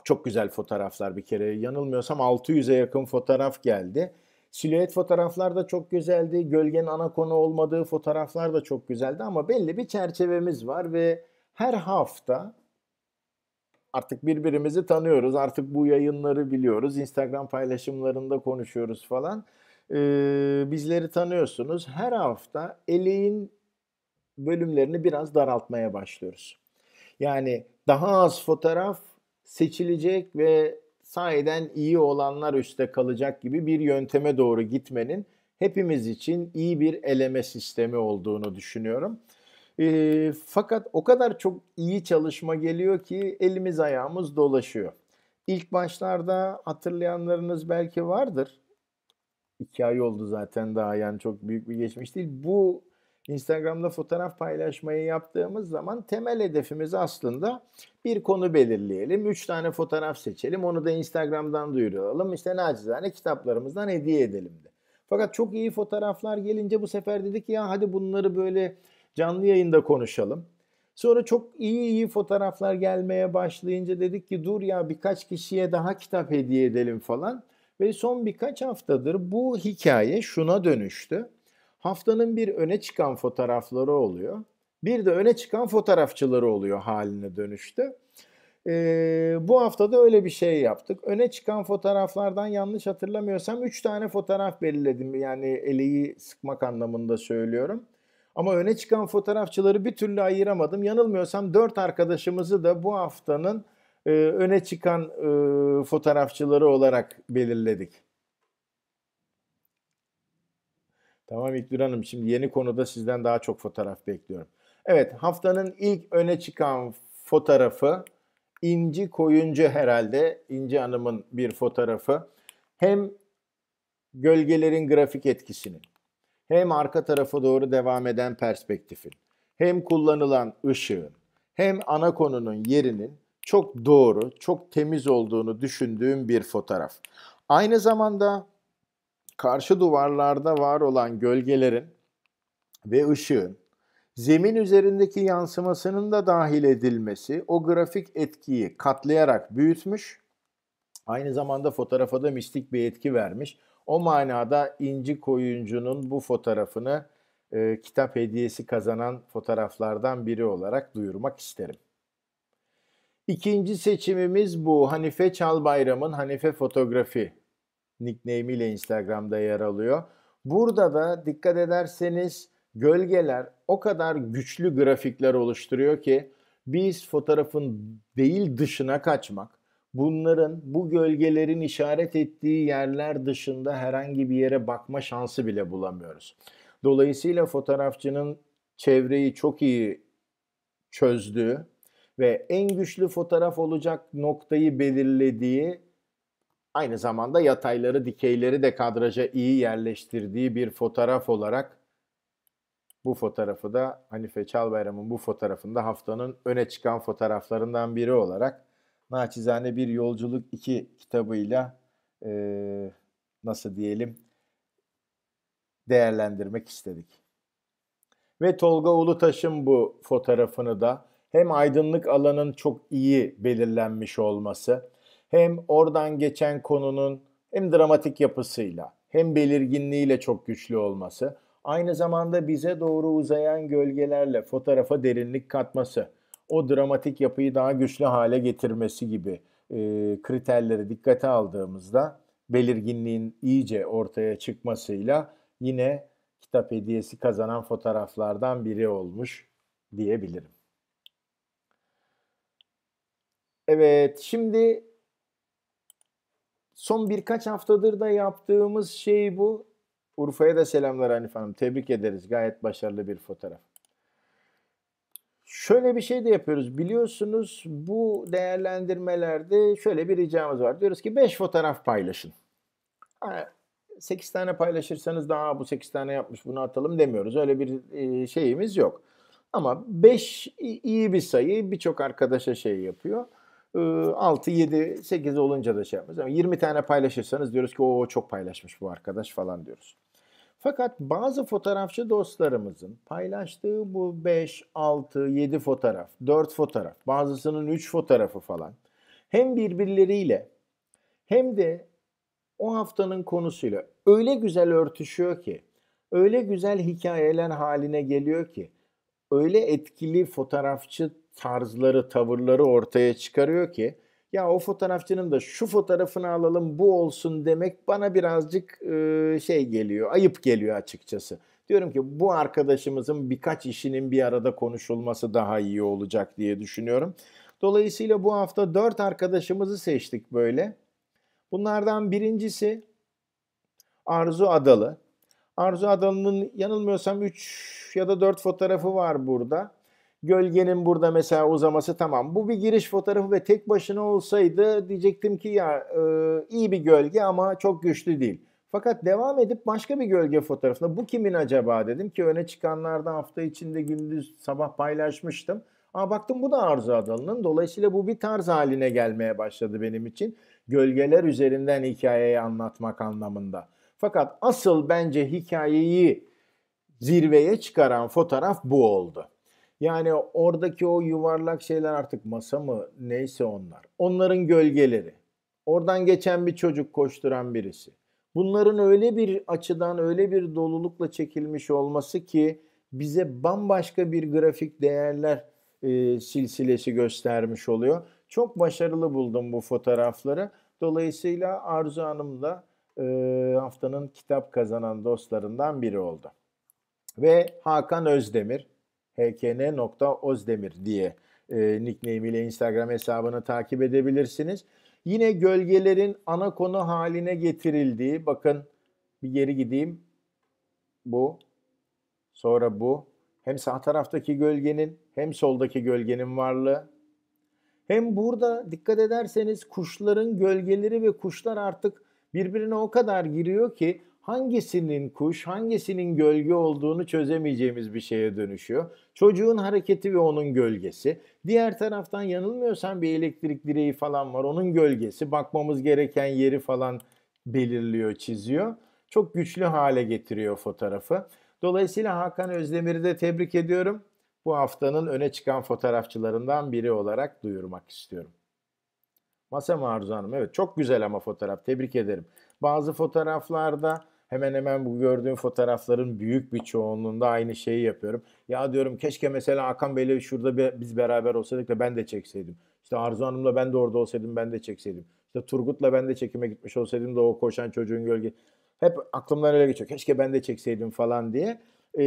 çok güzel fotoğraflar bir kere. Yanılmıyorsam altı yüze yakın fotoğraf geldi. Silüet fotoğraflar da çok güzeldi. Gölgenin ana konu olmadığı fotoğraflar da çok güzeldi. Ama belli bir çerçevemiz var ve her hafta artık birbirimizi tanıyoruz. Artık bu yayınları biliyoruz. Instagram paylaşımlarında konuşuyoruz falan. Ee, bizleri tanıyorsunuz. Her hafta eleğin bölümlerini biraz daraltmaya başlıyoruz. Yani daha az fotoğraf seçilecek ve sahiden iyi olanlar üstte kalacak gibi bir yönteme doğru gitmenin hepimiz için iyi bir eleme sistemi olduğunu düşünüyorum. Ee, fakat o kadar çok iyi çalışma geliyor ki elimiz ayağımız dolaşıyor. İlk başlarda hatırlayanlarınız belki vardır. İki ay oldu zaten, daha yani çok büyük bir geçmiş değil. Bu Instagram'da fotoğraf paylaşmayı yaptığımız zaman temel hedefimiz aslında bir konu belirleyelim. Üç tane fotoğraf seçelim. Onu da Instagram'dan duyuralım. İşte nacizane kitaplarımızdan hediye edelim de. Fakat çok iyi fotoğraflar gelince bu sefer dedik ya hadi bunları böyle canlı yayında konuşalım. Sonra çok iyi iyi fotoğraflar gelmeye başlayınca dedik ki dur ya birkaç kişiye daha kitap hediye edelim falan. Ve son birkaç haftadır bu hikaye şuna dönüştü. Haftanın bir öne çıkan fotoğrafları oluyor. Bir de öne çıkan fotoğrafçıları oluyor haline dönüştü. Ee, bu hafta da öyle bir şey yaptık. Öne çıkan fotoğraflardan yanlış hatırlamıyorsam üç tane fotoğraf belirledim. Yani eleği sıkmak anlamında söylüyorum. Ama öne çıkan fotoğrafçıları bir türlü ayıramadım. Yanılmıyorsam dört arkadaşımızı da bu haftanın e, öne çıkan e, fotoğrafçıları olarak belirledik. Tamam İlknur Hanım, şimdi yeni konuda sizden daha çok fotoğraf bekliyorum. Evet, haftanın ilk öne çıkan fotoğrafı İnci Koyuncu herhalde. İnci Hanım'ın bir fotoğrafı. Hem gölgelerin grafik etkisini, hem arka tarafa doğru devam eden perspektifin, hem kullanılan ışığın, hem ana konunun yerinin çok doğru, çok temiz olduğunu düşündüğüm bir fotoğraf. Aynı zamanda karşı duvarlarda var olan gölgelerin ve ışığın zemin üzerindeki yansımasının da dahil edilmesi o grafik etkiyi katlayarak büyütmüş. Aynı zamanda fotoğrafa da mistik bir etki vermiş. O manada İnci Koyuncu'nun bu fotoğrafını e, kitap hediyesi kazanan fotoğraflardan biri olarak duyurmak isterim. İkinci seçimimiz bu. Hanife Çalbayram'ın Hanife Fotoğrafi nickname ile Instagram'da yer alıyor. Burada da dikkat ederseniz gölgeler o kadar güçlü grafikler oluşturuyor ki biz fotoğrafın değil dışına kaçmak, bunların, bu gölgelerin işaret ettiği yerler dışında herhangi bir yere bakma şansı bile bulamıyoruz. Dolayısıyla fotoğrafçının çevreyi çok iyi çözdüğü ve en güçlü fotoğraf olacak noktayı belirlediği, aynı zamanda yatayları, dikeyleri de kadraja iyi yerleştirdiği bir fotoğraf olarak bu fotoğrafı da, Hanife Çalbayram'ın bu fotoğrafında haftanın öne çıkan fotoğraflarından biri olarak naçizane bir yolculuk iki kitabıyla e, nasıl diyelim değerlendirmek istedik. Ve Tolga Ulutaş'ın bu fotoğrafını da hem aydınlık alanın çok iyi belirlenmiş olması, hem oradan geçen konunun hem dramatik yapısıyla hem belirginliğiyle çok güçlü olması, aynı zamanda bize doğru uzayan gölgelerle fotoğrafa derinlik katması, o dramatik yapıyı daha güçlü hale getirmesi gibi e, kriterleri dikkate aldığımızda belirginliğin iyice ortaya çıkmasıyla yine kitap hediyesi kazanan fotoğraflardan biri olmuş diyebilirim. Evet, şimdi son birkaç haftadır da yaptığımız şey bu. Urfa'ya da selamlar Hanife Hanım. Tebrik ederiz. Gayet başarılı bir fotoğraf. Şöyle bir şey de yapıyoruz. Biliyorsunuz bu değerlendirmelerde şöyle bir ricamız var. Diyoruz ki beş fotoğraf paylaşın. sekiz tane paylaşırsanız daha bu sekiz tane yapmış bunu atalım demiyoruz. Öyle bir şeyimiz yok. Ama beş iyi bir sayı. Birçok arkadaşa şey yapıyor. altı, yedi, sekiz olunca da şey yapmaz. Ama yirmi tane paylaşırsanız diyoruz ki o çok paylaşmış bu arkadaş falan diyoruz. Fakat bazı fotoğrafçı dostlarımızın paylaştığı bu beş, altı, yedi fotoğraf, dört fotoğraf, bazısının üç fotoğrafı falan hem birbirleriyle hem de o haftanın konusuyla öyle güzel örtüşüyor ki, öyle güzel hikayeler haline geliyor ki, öyle etkili fotoğrafçı tarzları, tavırları ortaya çıkarıyor ki ya o fotoğrafçının da şu fotoğrafını alalım bu olsun demek bana birazcık e, şey geliyor, ayıp geliyor açıkçası. Diyorum ki bu arkadaşımızın birkaç işinin bir arada konuşulması daha iyi olacak diye düşünüyorum. Dolayısıyla bu hafta dört arkadaşımızı seçtik böyle. Bunlardan birincisi Arzu Adalı. Arzu Adalı'nın yanılmıyorsam üç ya da dört fotoğrafı var burada. Gölgenin burada mesela uzaması, tamam. Bu bir giriş fotoğrafı ve tek başına olsaydı diyecektim ki ya e, iyi bir gölge ama çok güçlü değil. Fakat devam edip başka bir gölge fotoğrafına bu kimin acaba dedim ki öne çıkanlarda hafta içinde gündüz sabah paylaşmıştım. Aa, baktım bu da Arzu Adalı'nın. Dolayısıyla bu bir tarz haline gelmeye başladı benim için. Gölgeler üzerinden hikayeyi anlatmak anlamında. Fakat asıl bence hikayeyi zirveye çıkaran fotoğraf bu oldu. Yani oradaki o yuvarlak şeyler artık masa mı neyse onlar. Onların gölgeleri. Oradan geçen bir çocuk, koşturan birisi. Bunların öyle bir açıdan, öyle bir dolulukla çekilmiş olması ki bize bambaşka bir grafik değerler e, silsilesi göstermiş oluyor. Çok başarılı buldum bu fotoğrafları. Dolayısıyla Arzu Hanım da e, haftanın kitap kazanan dostlarından biri oldu. Ve Hakan Özdemir, h k n nokta ozdemir diye e, nickname ile Instagram hesabını takip edebilirsiniz. Yine gölgelerin ana konu haline getirildiği, bakın bir geri gideyim, bu, sonra bu. Hem sağ taraftaki gölgenin hem soldaki gölgenin varlığı. Hem burada dikkat ederseniz kuşların gölgeleri ve kuşlar artık birbirine o kadar giriyor ki hangisinin kuş, hangisinin gölge olduğunu çözemeyeceğimiz bir şeye dönüşüyor. Çocuğun hareketi ve onun gölgesi. Diğer taraftan yanılmıyorsam bir elektrik direği falan var. Onun gölgesi, bakmamız gereken yeri falan belirliyor, çiziyor. Çok güçlü hale getiriyor fotoğrafı. Dolayısıyla Hakan Özdemir'i de tebrik ediyorum. Bu haftanın öne çıkan fotoğrafçılarından biri olarak duyurmak istiyorum. Masa mı Arzu Hanım? Evet, çok güzel ama fotoğraf. Tebrik ederim. Bazı fotoğraflarda... Hemen hemen bu gördüğüm fotoğrafların büyük bir çoğunluğunda aynı şeyi yapıyorum. Ya diyorum keşke mesela Hakan Bey'le şurada biz beraber olsaydık da ben de çekseydim. İşte Arzu Hanım'la ben de orada olsaydım, ben de çekseydim. İşte Turgut'la ben de çekime gitmiş olsaydım da o koşan çocuğun gölge. Hep aklımdan öyle geçiyor. Keşke ben de çekseydim falan diye. Ee,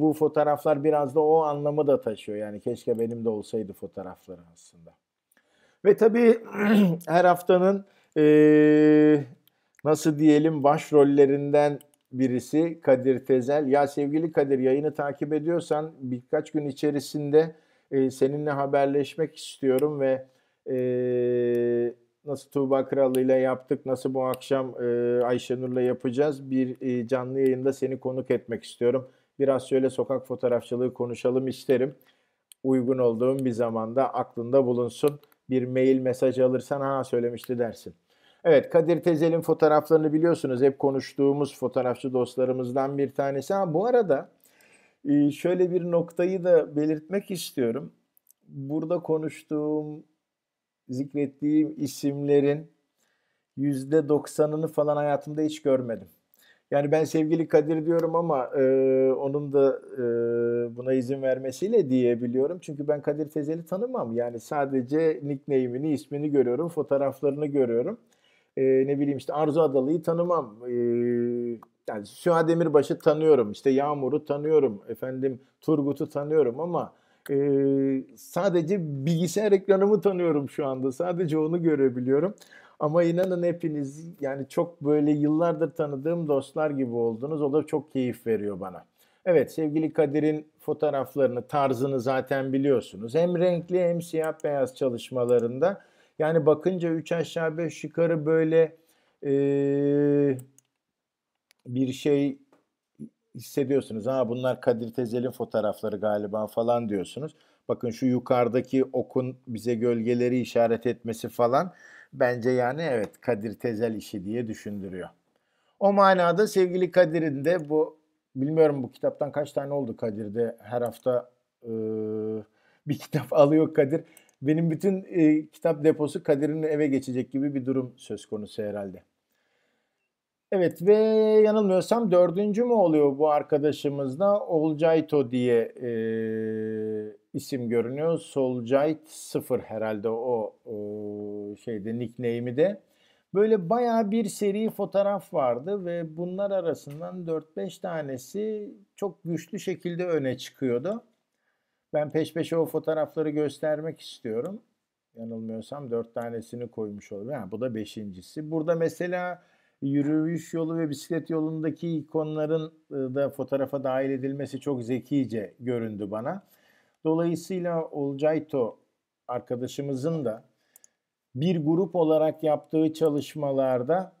bu fotoğraflar biraz da o anlamı da taşıyor. Yani keşke benim de olsaydı fotoğrafları aslında. Ve tabii her haftanın... Ee, Nasıl diyelim, başrollerinden birisi Kadir Tezel. Ya sevgili Kadir, yayını takip ediyorsan birkaç gün içerisinde e, seninle haberleşmek istiyorum ve e, nasıl Tuğba Krallı ile yaptık, nasıl bu akşam e, Ayşenur'la yapacağız. Bir e, canlı yayında seni konuk etmek istiyorum. Biraz şöyle sokak fotoğrafçılığı konuşalım isterim. Uygun olduğum bir zamanda aklında bulunsun. Bir mail, mesaj alırsan ha söylemişti dersin. Evet, Kadir Tezel'in fotoğraflarını biliyorsunuz. Hep konuştuğumuz fotoğrafçı dostlarımızdan bir tanesi. Ha, bu arada şöyle bir noktayı da belirtmek istiyorum. Burada konuştuğum, zikrettiğim isimlerin yüzde doksanını falan hayatımda hiç görmedim. Yani ben sevgili Kadir diyorum ama e, onun da e, buna izin vermesiyle diyebiliyorum. Çünkü ben Kadir Tezel'i tanımam. Yani sadece nickname'ini, ismini görüyorum, fotoğraflarını görüyorum. Ee, ne bileyim işte Arzu Adalı'yı tanımam. Ee, yani Süha Demirbaş'ı tanıyorum. İşte Yağmur'u tanıyorum. Efendim Turgut'u tanıyorum ama e, sadece bilgisayar ekranımı tanıyorum şu anda. Sadece onu görebiliyorum. Ama inanın hepiniz yani çok böyle yıllardır tanıdığım dostlar gibi oldunuz. O da çok keyif veriyor bana. Evet, sevgili Kadir'in fotoğraflarını, tarzını zaten biliyorsunuz. Hem renkli hem siyah beyaz çalışmalarında. Yani bakınca üç aşağı beş yukarı böyle ee, bir şey hissediyorsunuz. Ha, bunlar Kadir Tezel'in fotoğrafları galiba falan diyorsunuz. Bakın şu yukarıdaki okun bize gölgeleri işaret etmesi falan. Bence yani evet, Kadir Tezel işi diye düşündürüyor. O manada sevgili Kadir'in de bu, bilmiyorum bu kitaptan kaç tane oldu Kadir'de. Her hafta ee, bir kitap alıyor Kadir. Benim bütün e, kitap deposu Kadir'in eve geçecek gibi bir durum söz konusu herhalde. Evet ve yanılmıyorsam dördüncü mü oluyor bu arkadaşımızda? Olcayto diye e, isim görünüyor. Solcayt sıfır herhalde o, o şeyde, nickname'i de. Böyle bayağı bir seri fotoğraf vardı ve bunlar arasından dört beş tanesi çok güçlü şekilde öne çıkıyordu. Ben peş peşe o fotoğrafları göstermek istiyorum. Yanılmıyorsam dört tanesini koymuş oldum. Ha, bu da beşincisi. Burada mesela yürüyüş yolu ve bisiklet yolundaki ikonların da fotoğrafa dahil edilmesi çok zekice göründü bana. Dolayısıyla Olcayto arkadaşımızın da bir grup olarak yaptığı çalışmalarda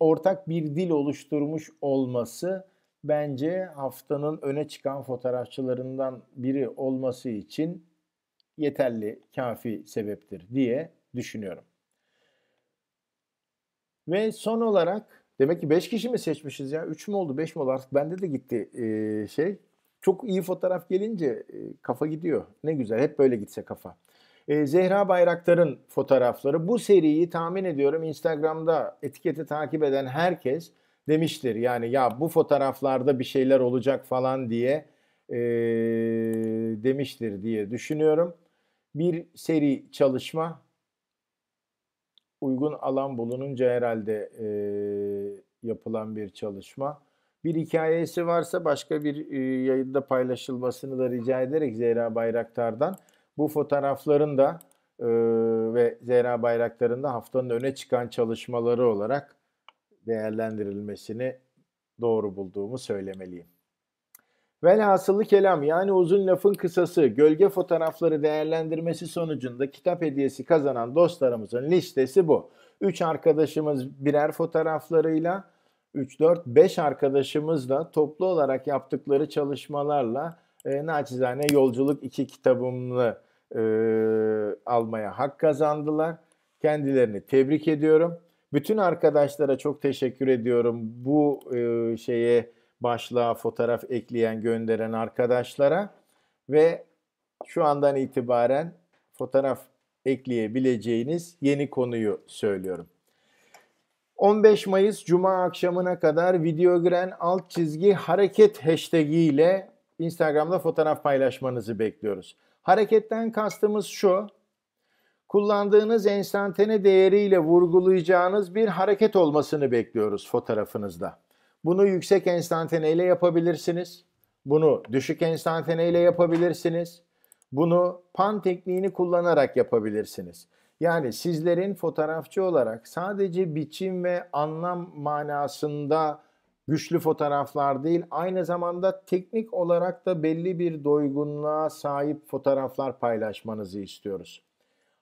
ortak bir dil oluşturmuş olması... Bence haftanın öne çıkan fotoğrafçılarından biri olması için yeterli, kafi sebeptir diye düşünüyorum. Ve son olarak, demek ki beş kişi mi seçmişiz ya? üç mü oldu, beş mi oldu? Artık bende de gitti ee, şey Çok iyi fotoğraf gelince e, kafa gidiyor. Ne güzel, hep böyle gitse kafa. E, Zehra Bayraktar'ın fotoğrafları. Bu seriyi tahmin ediyorum Instagram'da etiketi takip eden herkes demiştir. Yani ya bu fotoğraflarda bir şeyler olacak falan diye e, demiştir diye düşünüyorum. Bir seri çalışma, uygun alan bulununca herhalde e, yapılan bir çalışma. Bir hikayesi varsa başka bir e, yayında paylaşılmasını da rica ederek Zehra Bayraktar'dan. Bu fotoğrafların da e, ve Zehra Bayraktar'ın da haftanın öne çıkan çalışmaları olarak değerlendirilmesini doğru bulduğumu söylemeliyim. Velhasılı kelam, yani uzun lafın kısası, gölge fotoğrafları değerlendirmesi sonucunda kitap hediyesi kazanan dostlarımızın listesi bu. üç arkadaşımız birer fotoğraflarıyla, üç, dört, beş arkadaşımız da toplu olarak yaptıkları çalışmalarla e, naçizane yolculuk iki kitabımı e, almaya hak kazandılar. Kendilerini tebrik ediyorum. Bütün arkadaşlara çok teşekkür ediyorum. Bu e, şeye başlığa fotoğraf ekleyen, gönderen arkadaşlara ve şu andan itibaren fotoğraf ekleyebileceğiniz yeni konuyu söylüyorum. on beş Mayıs Cuma akşamına kadar VideoGren alt çizgi hareket hashtag ile Instagram'da fotoğraf paylaşmanızı bekliyoruz. Hareketten kastımız şu: kullandığınız enstantane değeriyle vurgulayacağınız bir hareket olmasını bekliyoruz fotoğrafınızda. Bunu yüksek enstantane ile yapabilirsiniz. Bunu düşük enstantane ile yapabilirsiniz. Bunu pan tekniğini kullanarak yapabilirsiniz. Yani sizlerin fotoğrafçı olarak sadece biçim ve anlam manasında güçlü fotoğraflar değil, aynı zamanda teknik olarak da belli bir doygunluğa sahip fotoğraflar paylaşmanızı istiyoruz.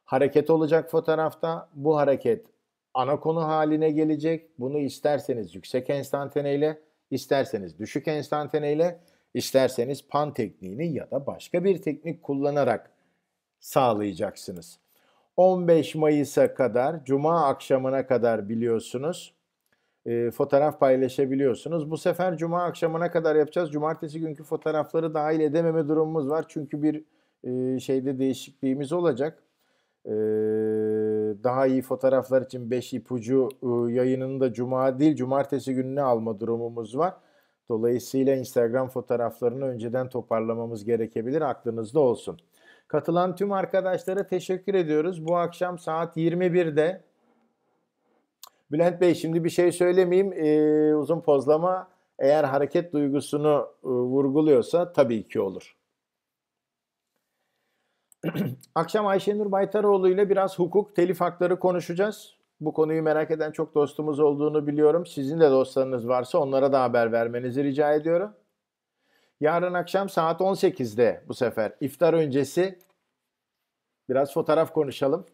Hareket olacak fotoğrafta, bu hareket ana konu haline gelecek. Bunu isterseniz yüksek enstantaneyle, isterseniz düşük enstantaneyle, isterseniz pan tekniğini ya da başka bir teknik kullanarak sağlayacaksınız. on beş Mayıs'a kadar, Cuma akşamına kadar biliyorsunuz, e, fotoğraf paylaşabiliyorsunuz. Bu sefer Cuma akşamına kadar yapacağız. Cumartesi günkü fotoğrafları dahil edememe durumumuz var. Çünkü bir e, şeyde değişikliğimiz olacak. E, daha iyi fotoğraflar için beş ipucu e, yayınını da Cuma değil, Cumartesi gününe alma durumumuz var. Dolayısıyla Instagram fotoğraflarını önceden toparlamamız gerekebilir. Aklınızda olsun. Katılan tüm arkadaşlara teşekkür ediyoruz. Bu akşam saat yirmi birde. Bülent Bey, şimdi bir şey söylemeyeyim. Ee, uzun pozlama eğer hareket duygusunu e, vurguluyorsa tabii ki olur. Akşam Ayşenur Baytaroğlu ile biraz hukuk, telif hakları konuşacağız. Bu konuyu merak eden çok dostumuz olduğunu biliyorum. Sizin de dostlarınız varsa onlara da haber vermenizi rica ediyorum. Yarın akşam saat on sekizde bu sefer iftar öncesi biraz fotoğraf konuşalım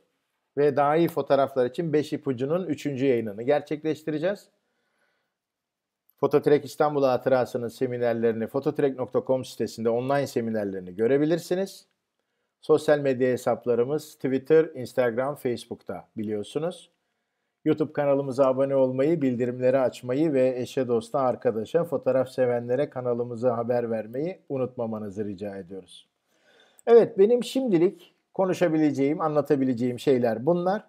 ve daha iyi fotoğraflar için beş ipucunun üçüncü yayınını gerçekleştireceğiz. Fototrek İstanbul Hatırası'nın seminerlerini fototrek nokta com sitesinde online seminerlerini görebilirsiniz. Sosyal medya hesaplarımız Twitter, Instagram, Facebook'ta biliyorsunuz. YouTube kanalımıza abone olmayı, bildirimleri açmayı ve eşe, dosta, arkadaşa, fotoğraf sevenlere kanalımıza haber vermeyi unutmamanızı rica ediyoruz. Evet, benim şimdilik konuşabileceğim, anlatabileceğim şeyler bunlar.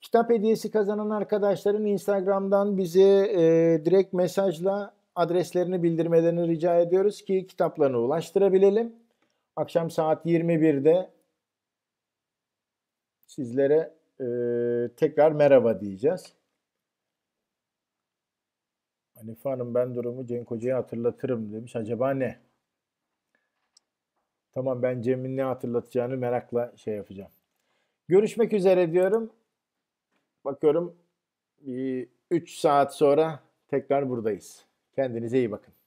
Kitap hediyesi kazanan arkadaşların Instagram'dan bize e, direkt mesajla adreslerini bildirmelerini rica ediyoruz ki kitaplarını ulaştırabilelim. Akşam saat yirmi birde sizlere Ee, tekrar merhaba diyeceğiz. Hanife Hanım, ben durumu Cenk Hoca'ya hatırlatırım demiş. Acaba ne? Tamam, ben Cem'in ne hatırlatacağını merakla şey yapacağım. Görüşmek üzere diyorum. Bakıyorum üç saat sonra tekrar buradayız. Kendinize iyi bakın.